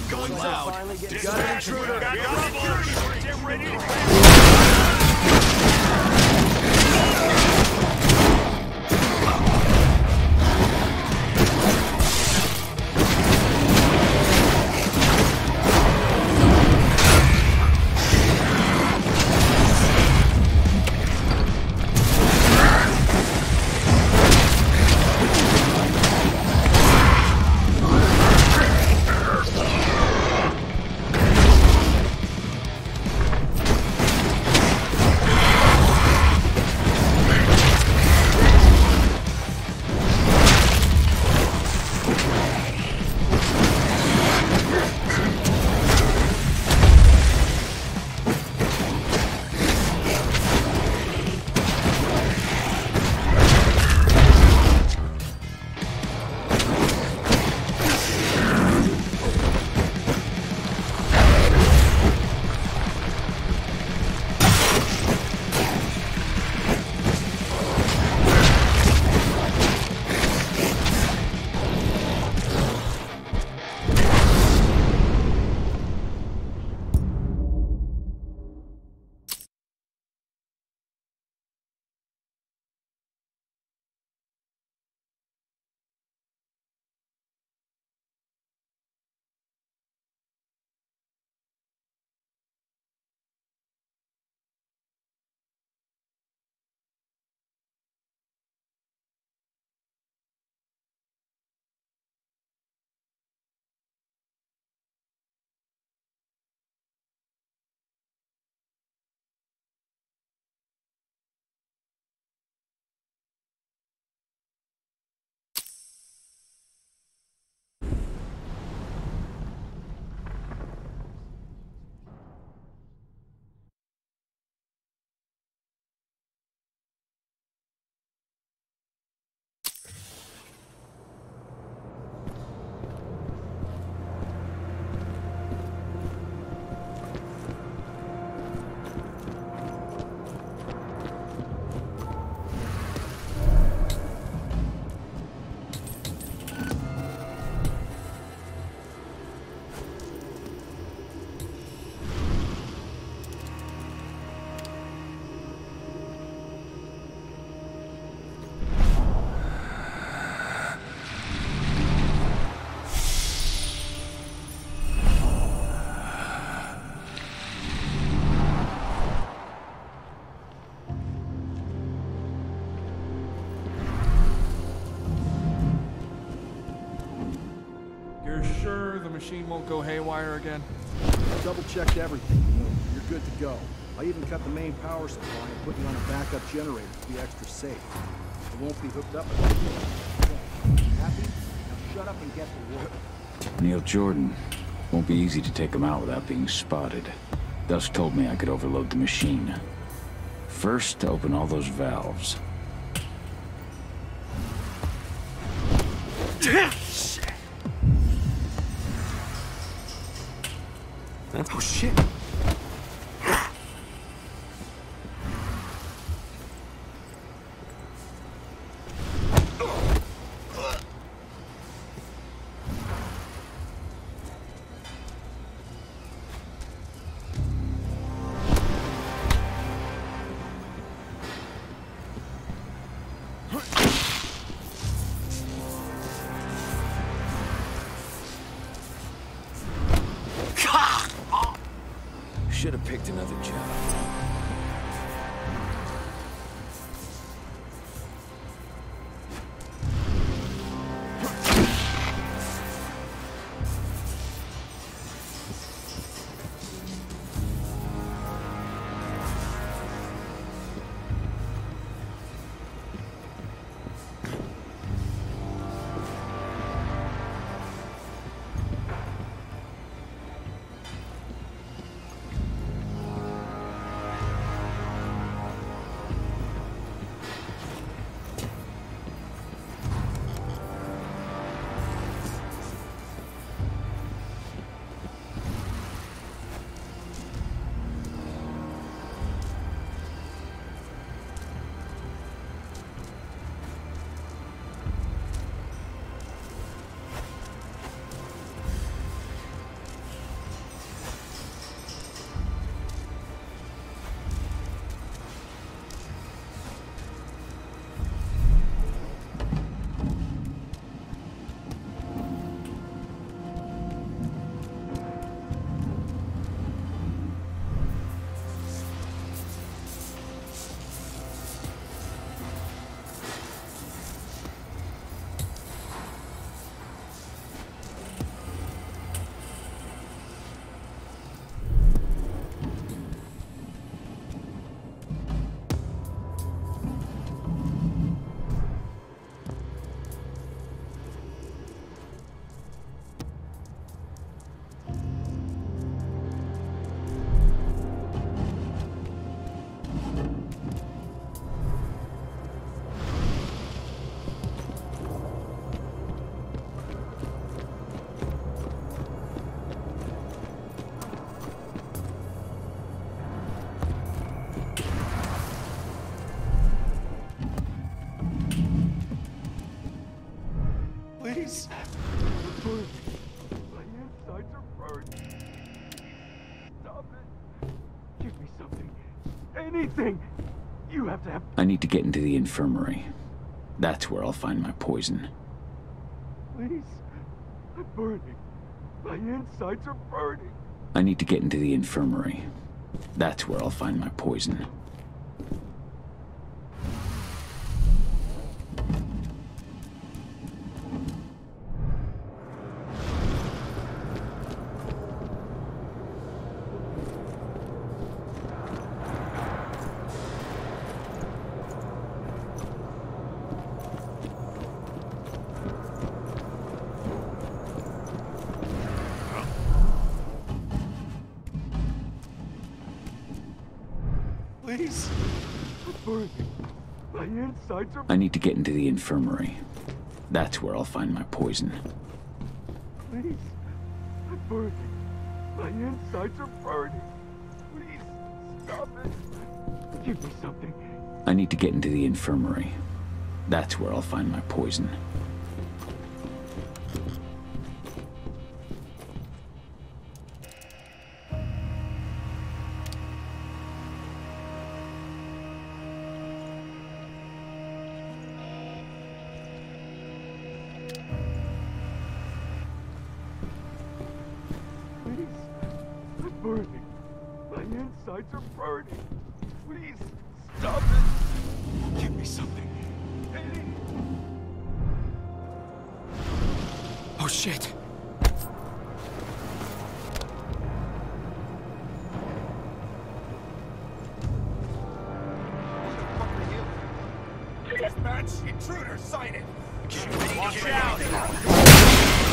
Going loud! Got an intruder! Got security! We're ready to sure the machine won't go haywire again? I double-checked everything. You're good to go. I even cut the main power supply and put you on a backup generator to be extra safe. It won't be hooked up. Happy? Now shut up and get to work. Neil Jordan. Won't be easy to take him out without being spotted. Dusk told me I could overload the machine. First, to open all those valves. Shit. Oh, shit. I need to get into the infirmary. That's where I'll find my poison. Please. I'm burning. My insides are burning. I need to get into the infirmary. That's where I'll find my poison. I need to get into the infirmary. That's where I'll find my poison. Please, I'm burning. My insides are burning. Please, stop it. Give me something. I need to get into the infirmary. That's where I'll find my poison. Oh, shit. Dispatch, intruder sighted. Watch out!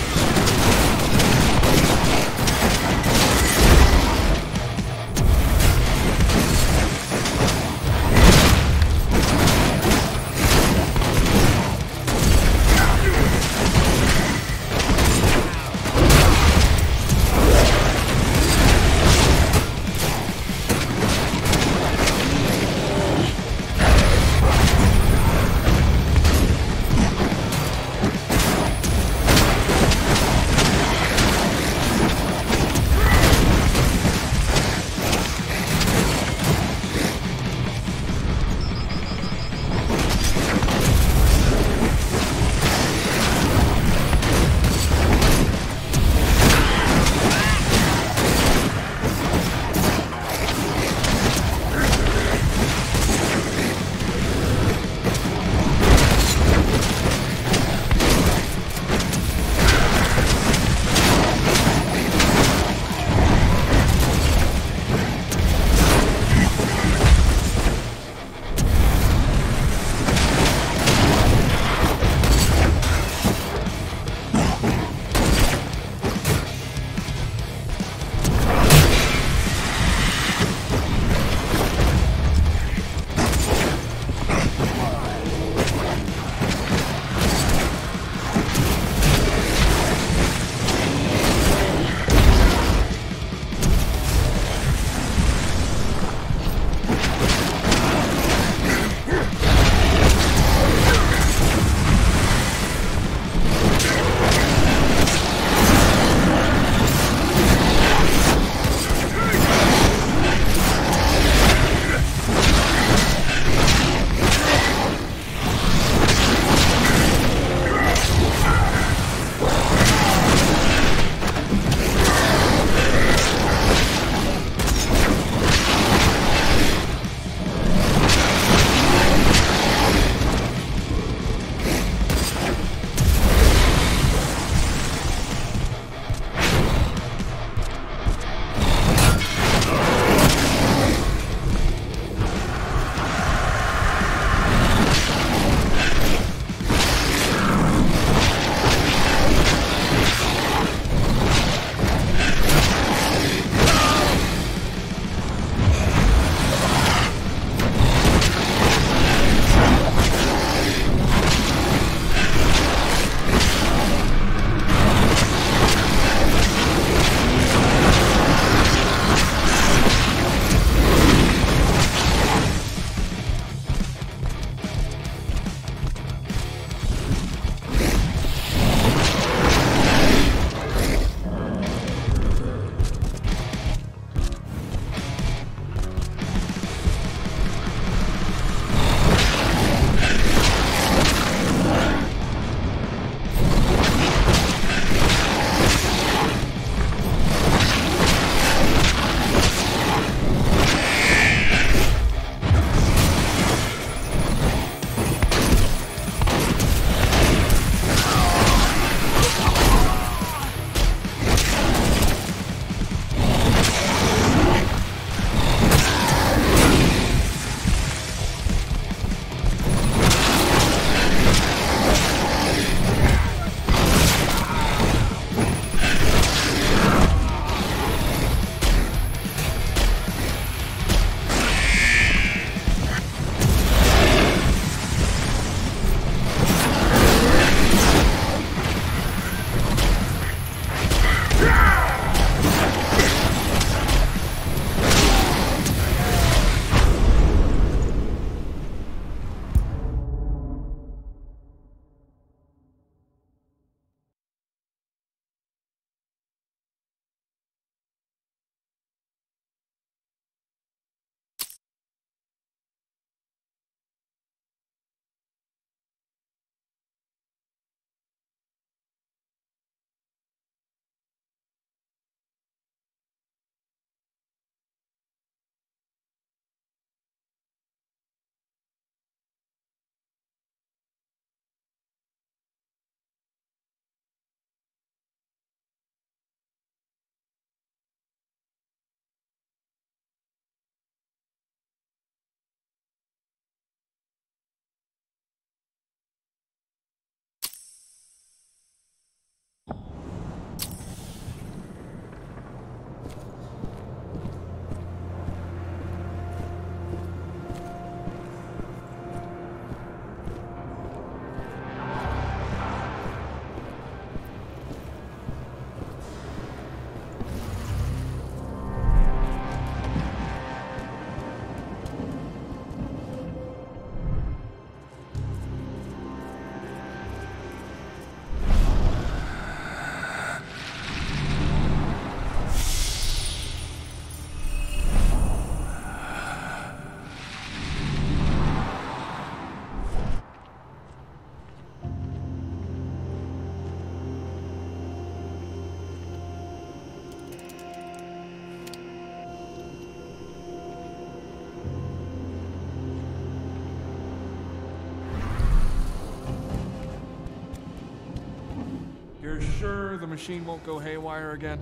You're sure the machine won't go haywire again?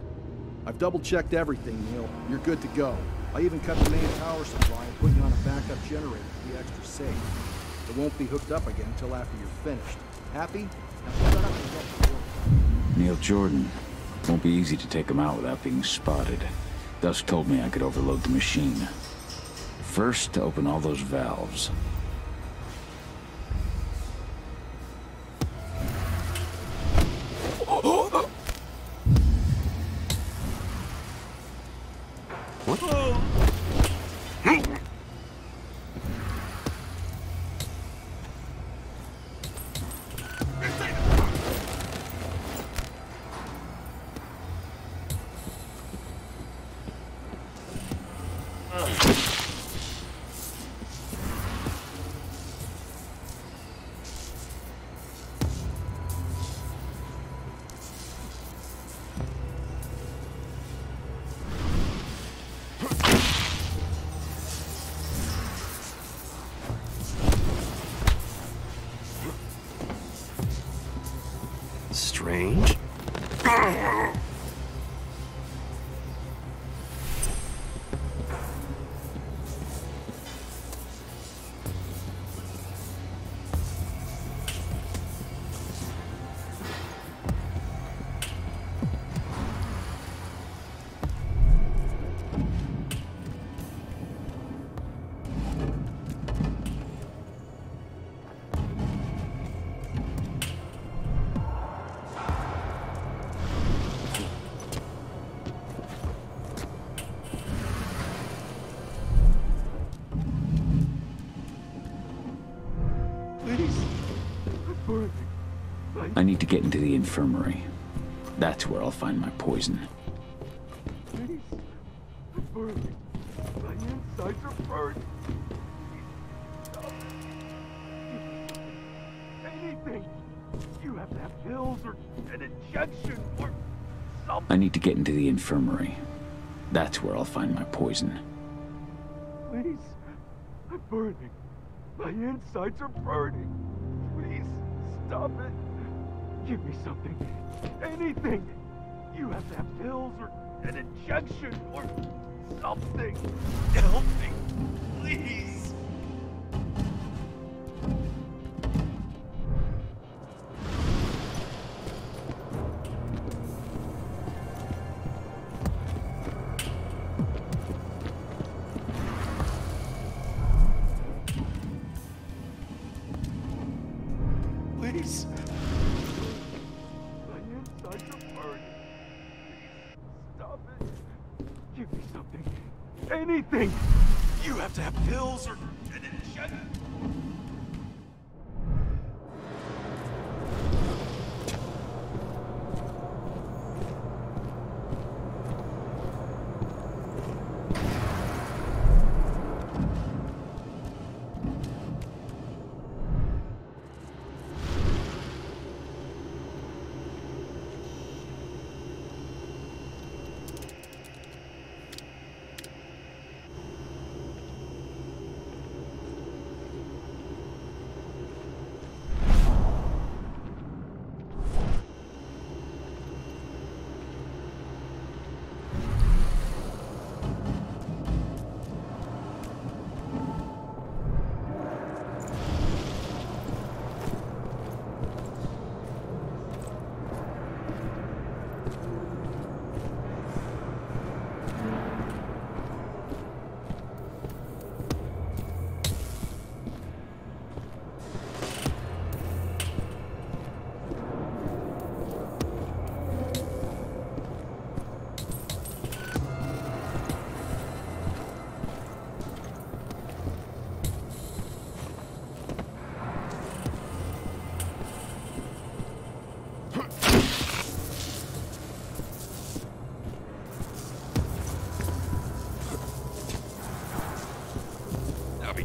I've double-checked everything, Neil. You're good to go. I even cut the main power supply and put you on a backup generator to be extra safe. It won't be hooked up again until after you're finished. Happy? Now shut up and get to work. Neil Jordan. Won't be easy to take him out without being spotted. Dusk told me I could overload the machine. First, to open all those valves. Strange. I need to get into the infirmary. That's where I'll find my poison. Please, burn. My insides are burning. Anything. You have to have pills or an injection or something. I need to get into the infirmary. That's where I'll find my poison. Please, I'm burning. My insides are burning. Please, stop it. Give me something. Anything. You have to have pills or an injection or something. Help me. Please. Please. Anything! You have to have pills or an injection.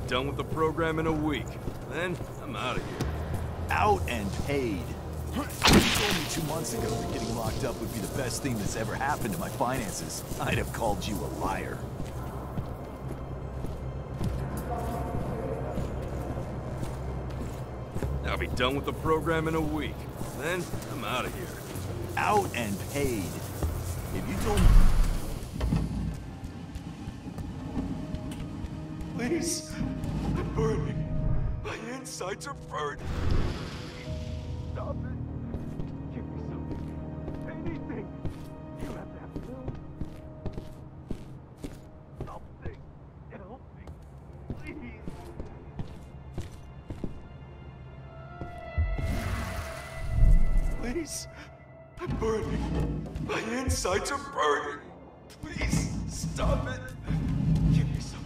Done with the program in a week. Then I'm out of here. Out and paid. You told me 2 months ago that getting locked up would be the best thing that's ever happened to my finances. I'd have called you a liar. I'll be done with the program in a week. Then I'm out of here. out and paid. If you told me... Please, I'm burning. My insides are burning. Stop it. Give me something. Anything. You have to have food. Something. Help me. Please. Please. I'm burning. My insides are burning. Please, stop it. Give me something.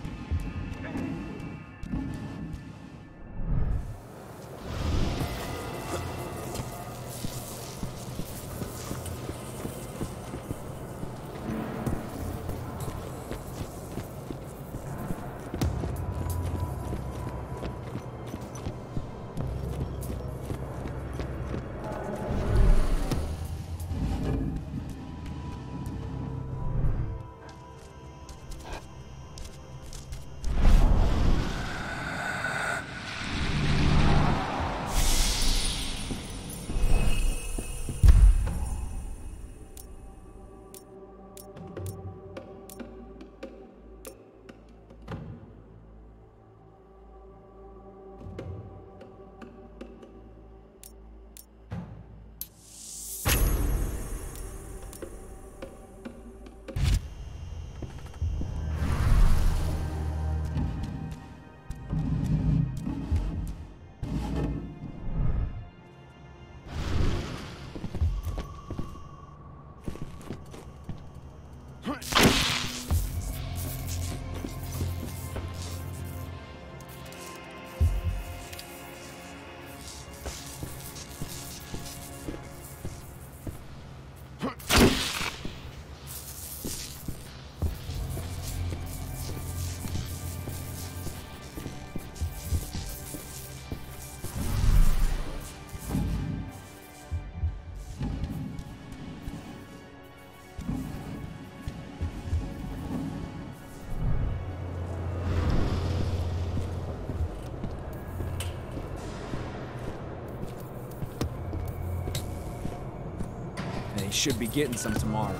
Should be getting some tomorrow,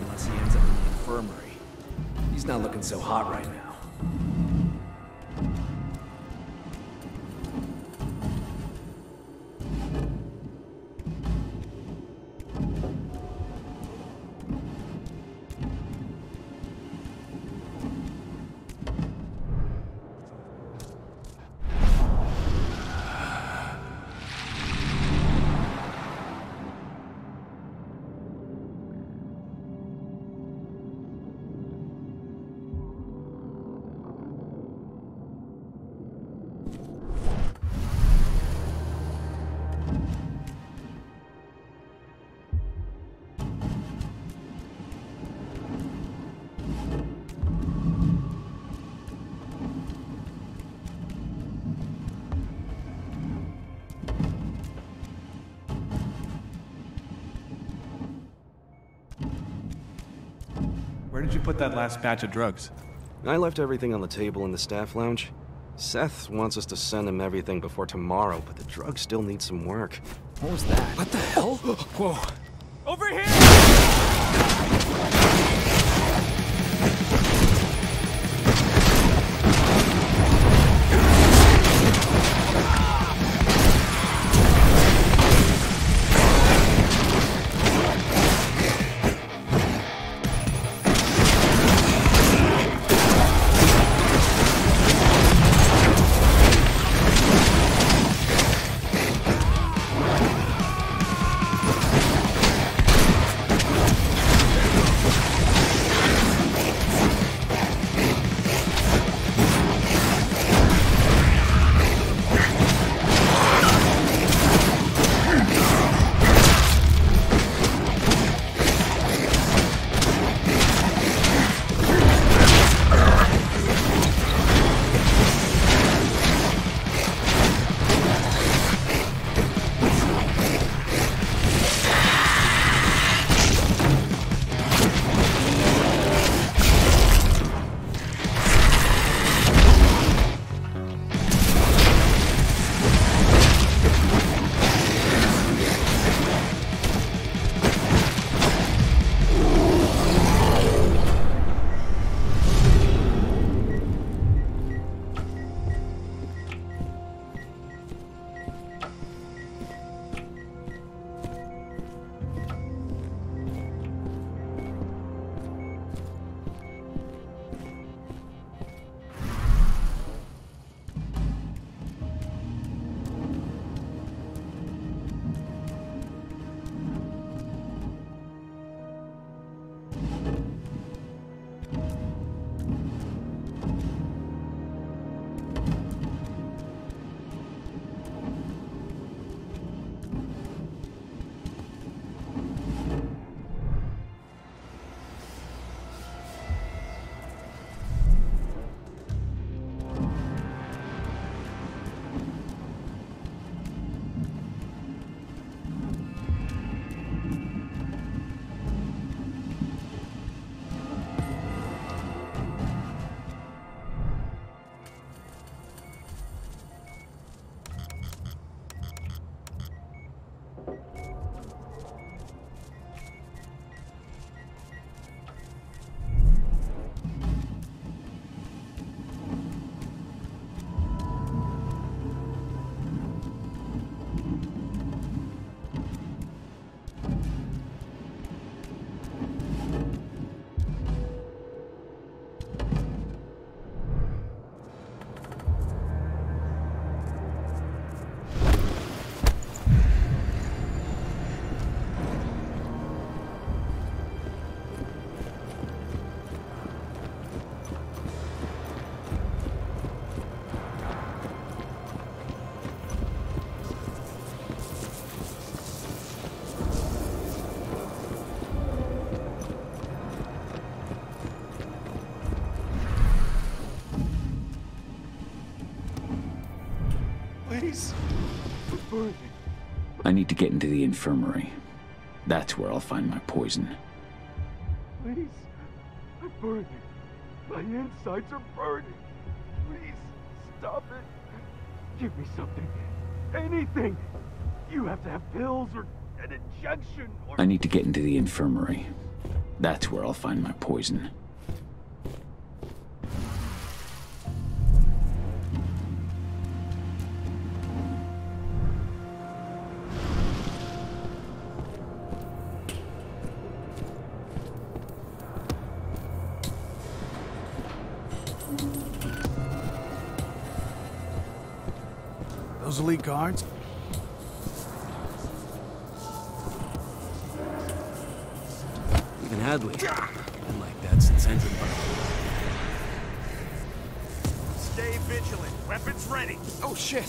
unless he ends up in the infirmary. He's not looking so hot right now. Where did you put that last batch of drugs? I left everything on the table in the staff lounge. Seth wants us to send him everything before tomorrow, but the drugs still need some work. What was that? What the hell? Whoa. Over here! Banes. I need to get into the infirmary. That's where I'll find my poison. Please, I'm burning. My insides are burning. Please, stop it. Give me something. Anything. You have to have pills or an injection or... I need to get into the infirmary. That's where I'll find my poison. Those elite guards? Even Hadley. Been like that since Engine Park. Stay vigilant. Weapons ready. Oh shit.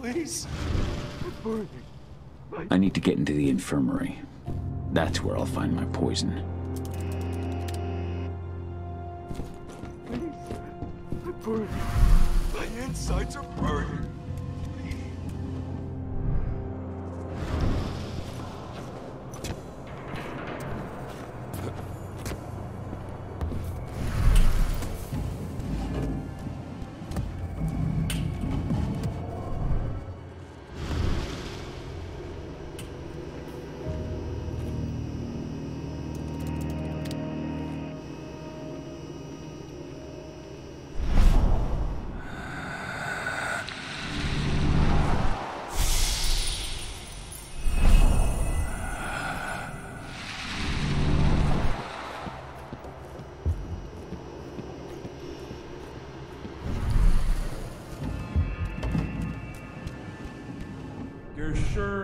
Please. I need to get into the infirmary. That's where I'll find my poison. Please. I'm burning. My insides are burning.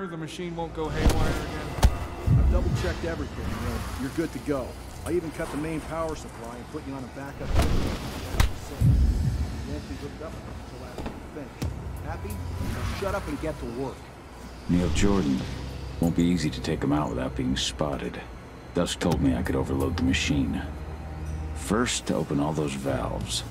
The machine won't go haywire again? I've double-checked everything, man. You're good to go. I even cut the main power supply and put you on a backup. So, you won't be hooked up until after you finish. Happy? Now shut up and get to work. Neil Jordan. Won't be easy to take him out without being spotted. Dusk told me I could overload the machine. First, to open all those valves.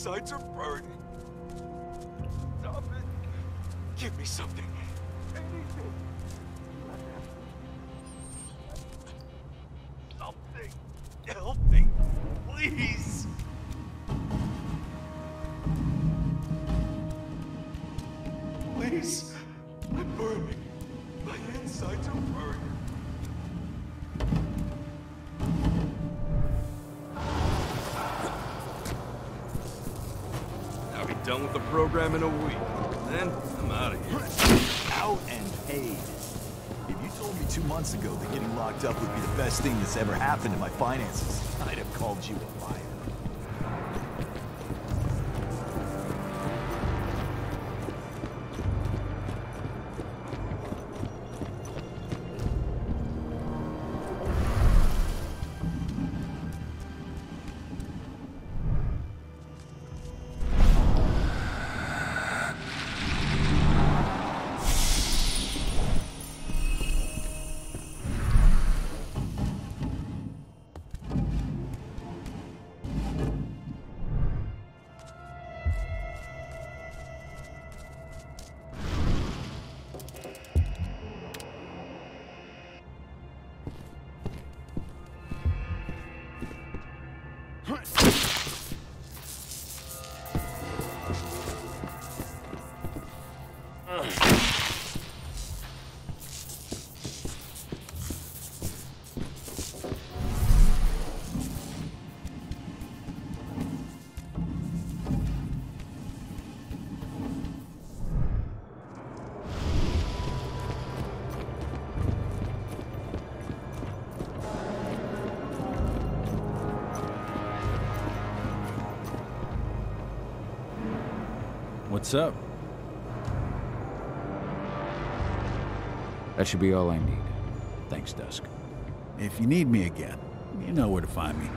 Sides are burning. Stop it. Give me something. Anything. Something. Help me. Please. Please. I'm burning. My insides are burning. done with the program in a week. Then, I'm out of here. Out and paid. If you told me 2 months ago that getting locked up would be the best thing that's ever happened to my finances, I'd have called you a liar. What's up? That should be all I need. Thanks, Dusk. If you need me again, you know where to find me.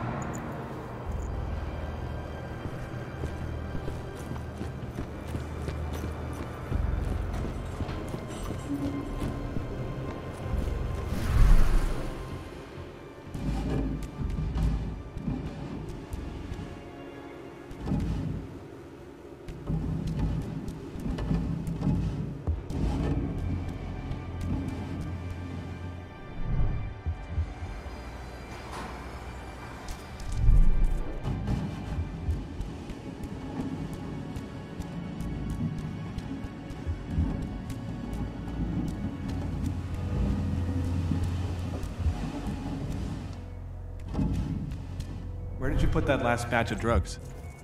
Put that last batch of drugs.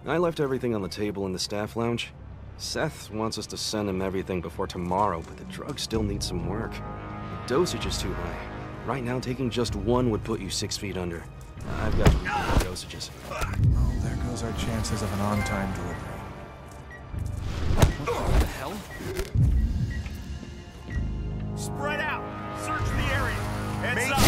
I left everything on the table in the staff lounge. Seth wants us to send him everything before tomorrow, but the drugs still need some work. The dosage is too high. Right now, taking just one would put you 6 feet under. I've got dosages. Well, there goes our chances of an on-time delivery. What the hell? Spread out! Search the area! Heads up!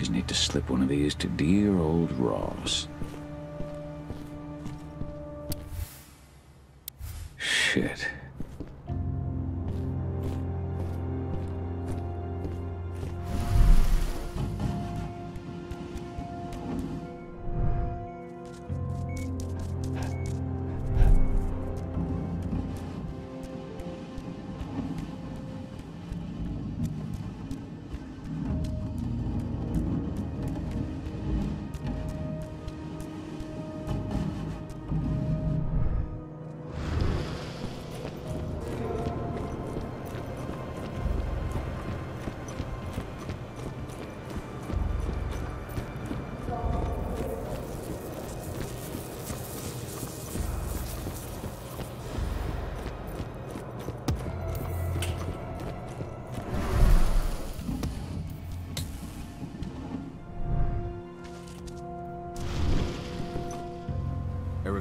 Just need to slip one of these to dear old Ross. Shit.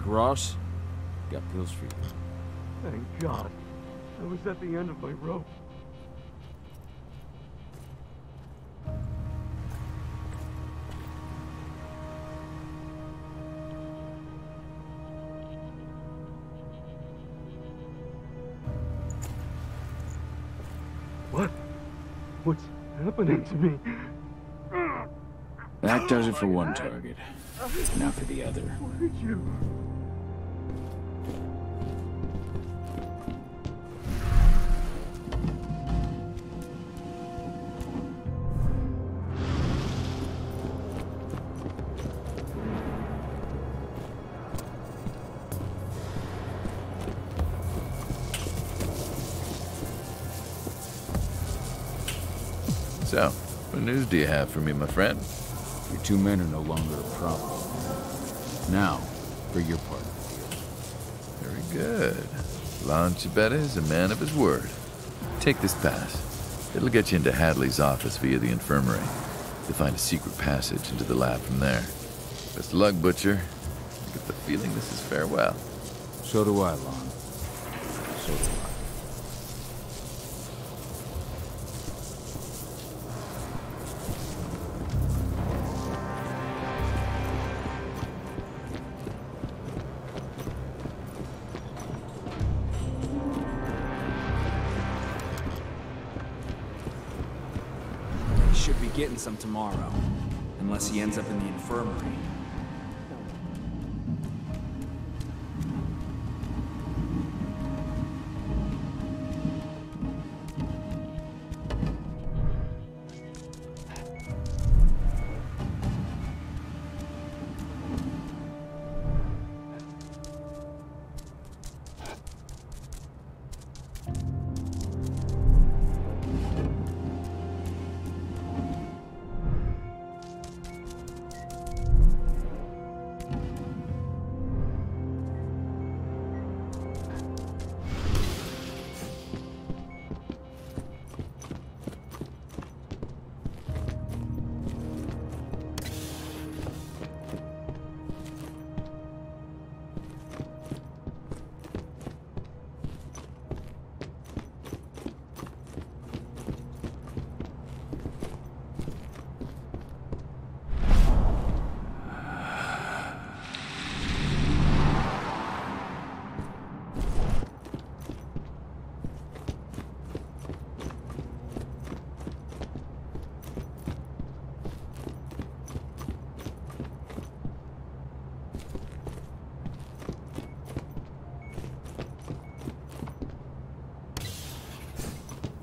Ross, got pills for you. Thank God. I was at the end of my rope. What? What's happening to me? That does it for one target. Now for the other. Where did you? So, what news do you have for me, my friend? Your two men are no longer a problem. Now, for your part of the deal. Very good. Lon Shabeta is a man of his word. Take this pass. It'll get you into Hadley's office via the infirmary. You'll find a secret passage into the lab from there. Best of luck, Butcher. I get the feeling this is farewell. So do I, Lon. So do I. Getting some tomorrow, unless he ends up in the infirmary.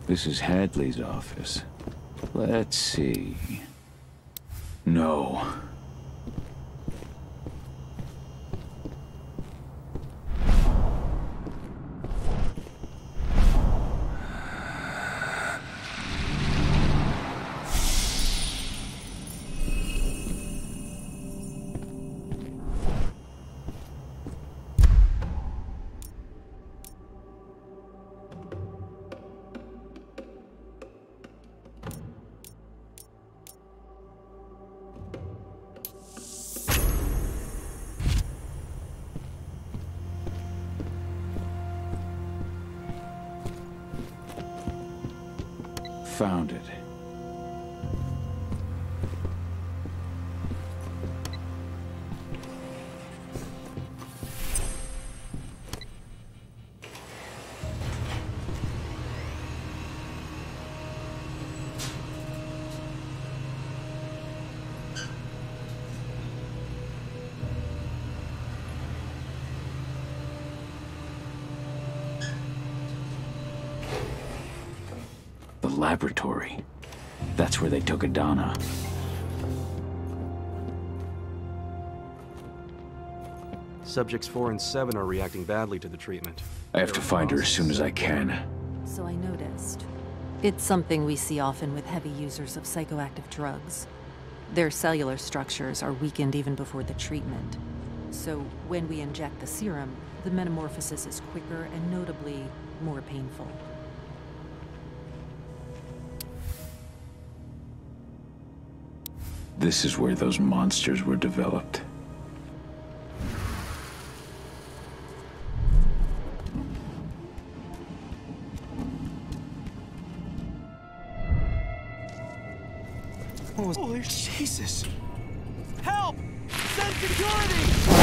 This is Hadley's office. Let's see. No. Found it. laboratory. That's where they took Adana. Subjects 4 and 7 are reacting badly to the treatment. I have to find her as soon as I can. So I noticed. It's something we see often with heavy users of psychoactive drugs. Their cellular structures are weakened even before the treatment. So when we inject the serum, the metamorphosis is quicker and notably more painful. This is where those monsters were developed. Holy Jesus! Help! Send security!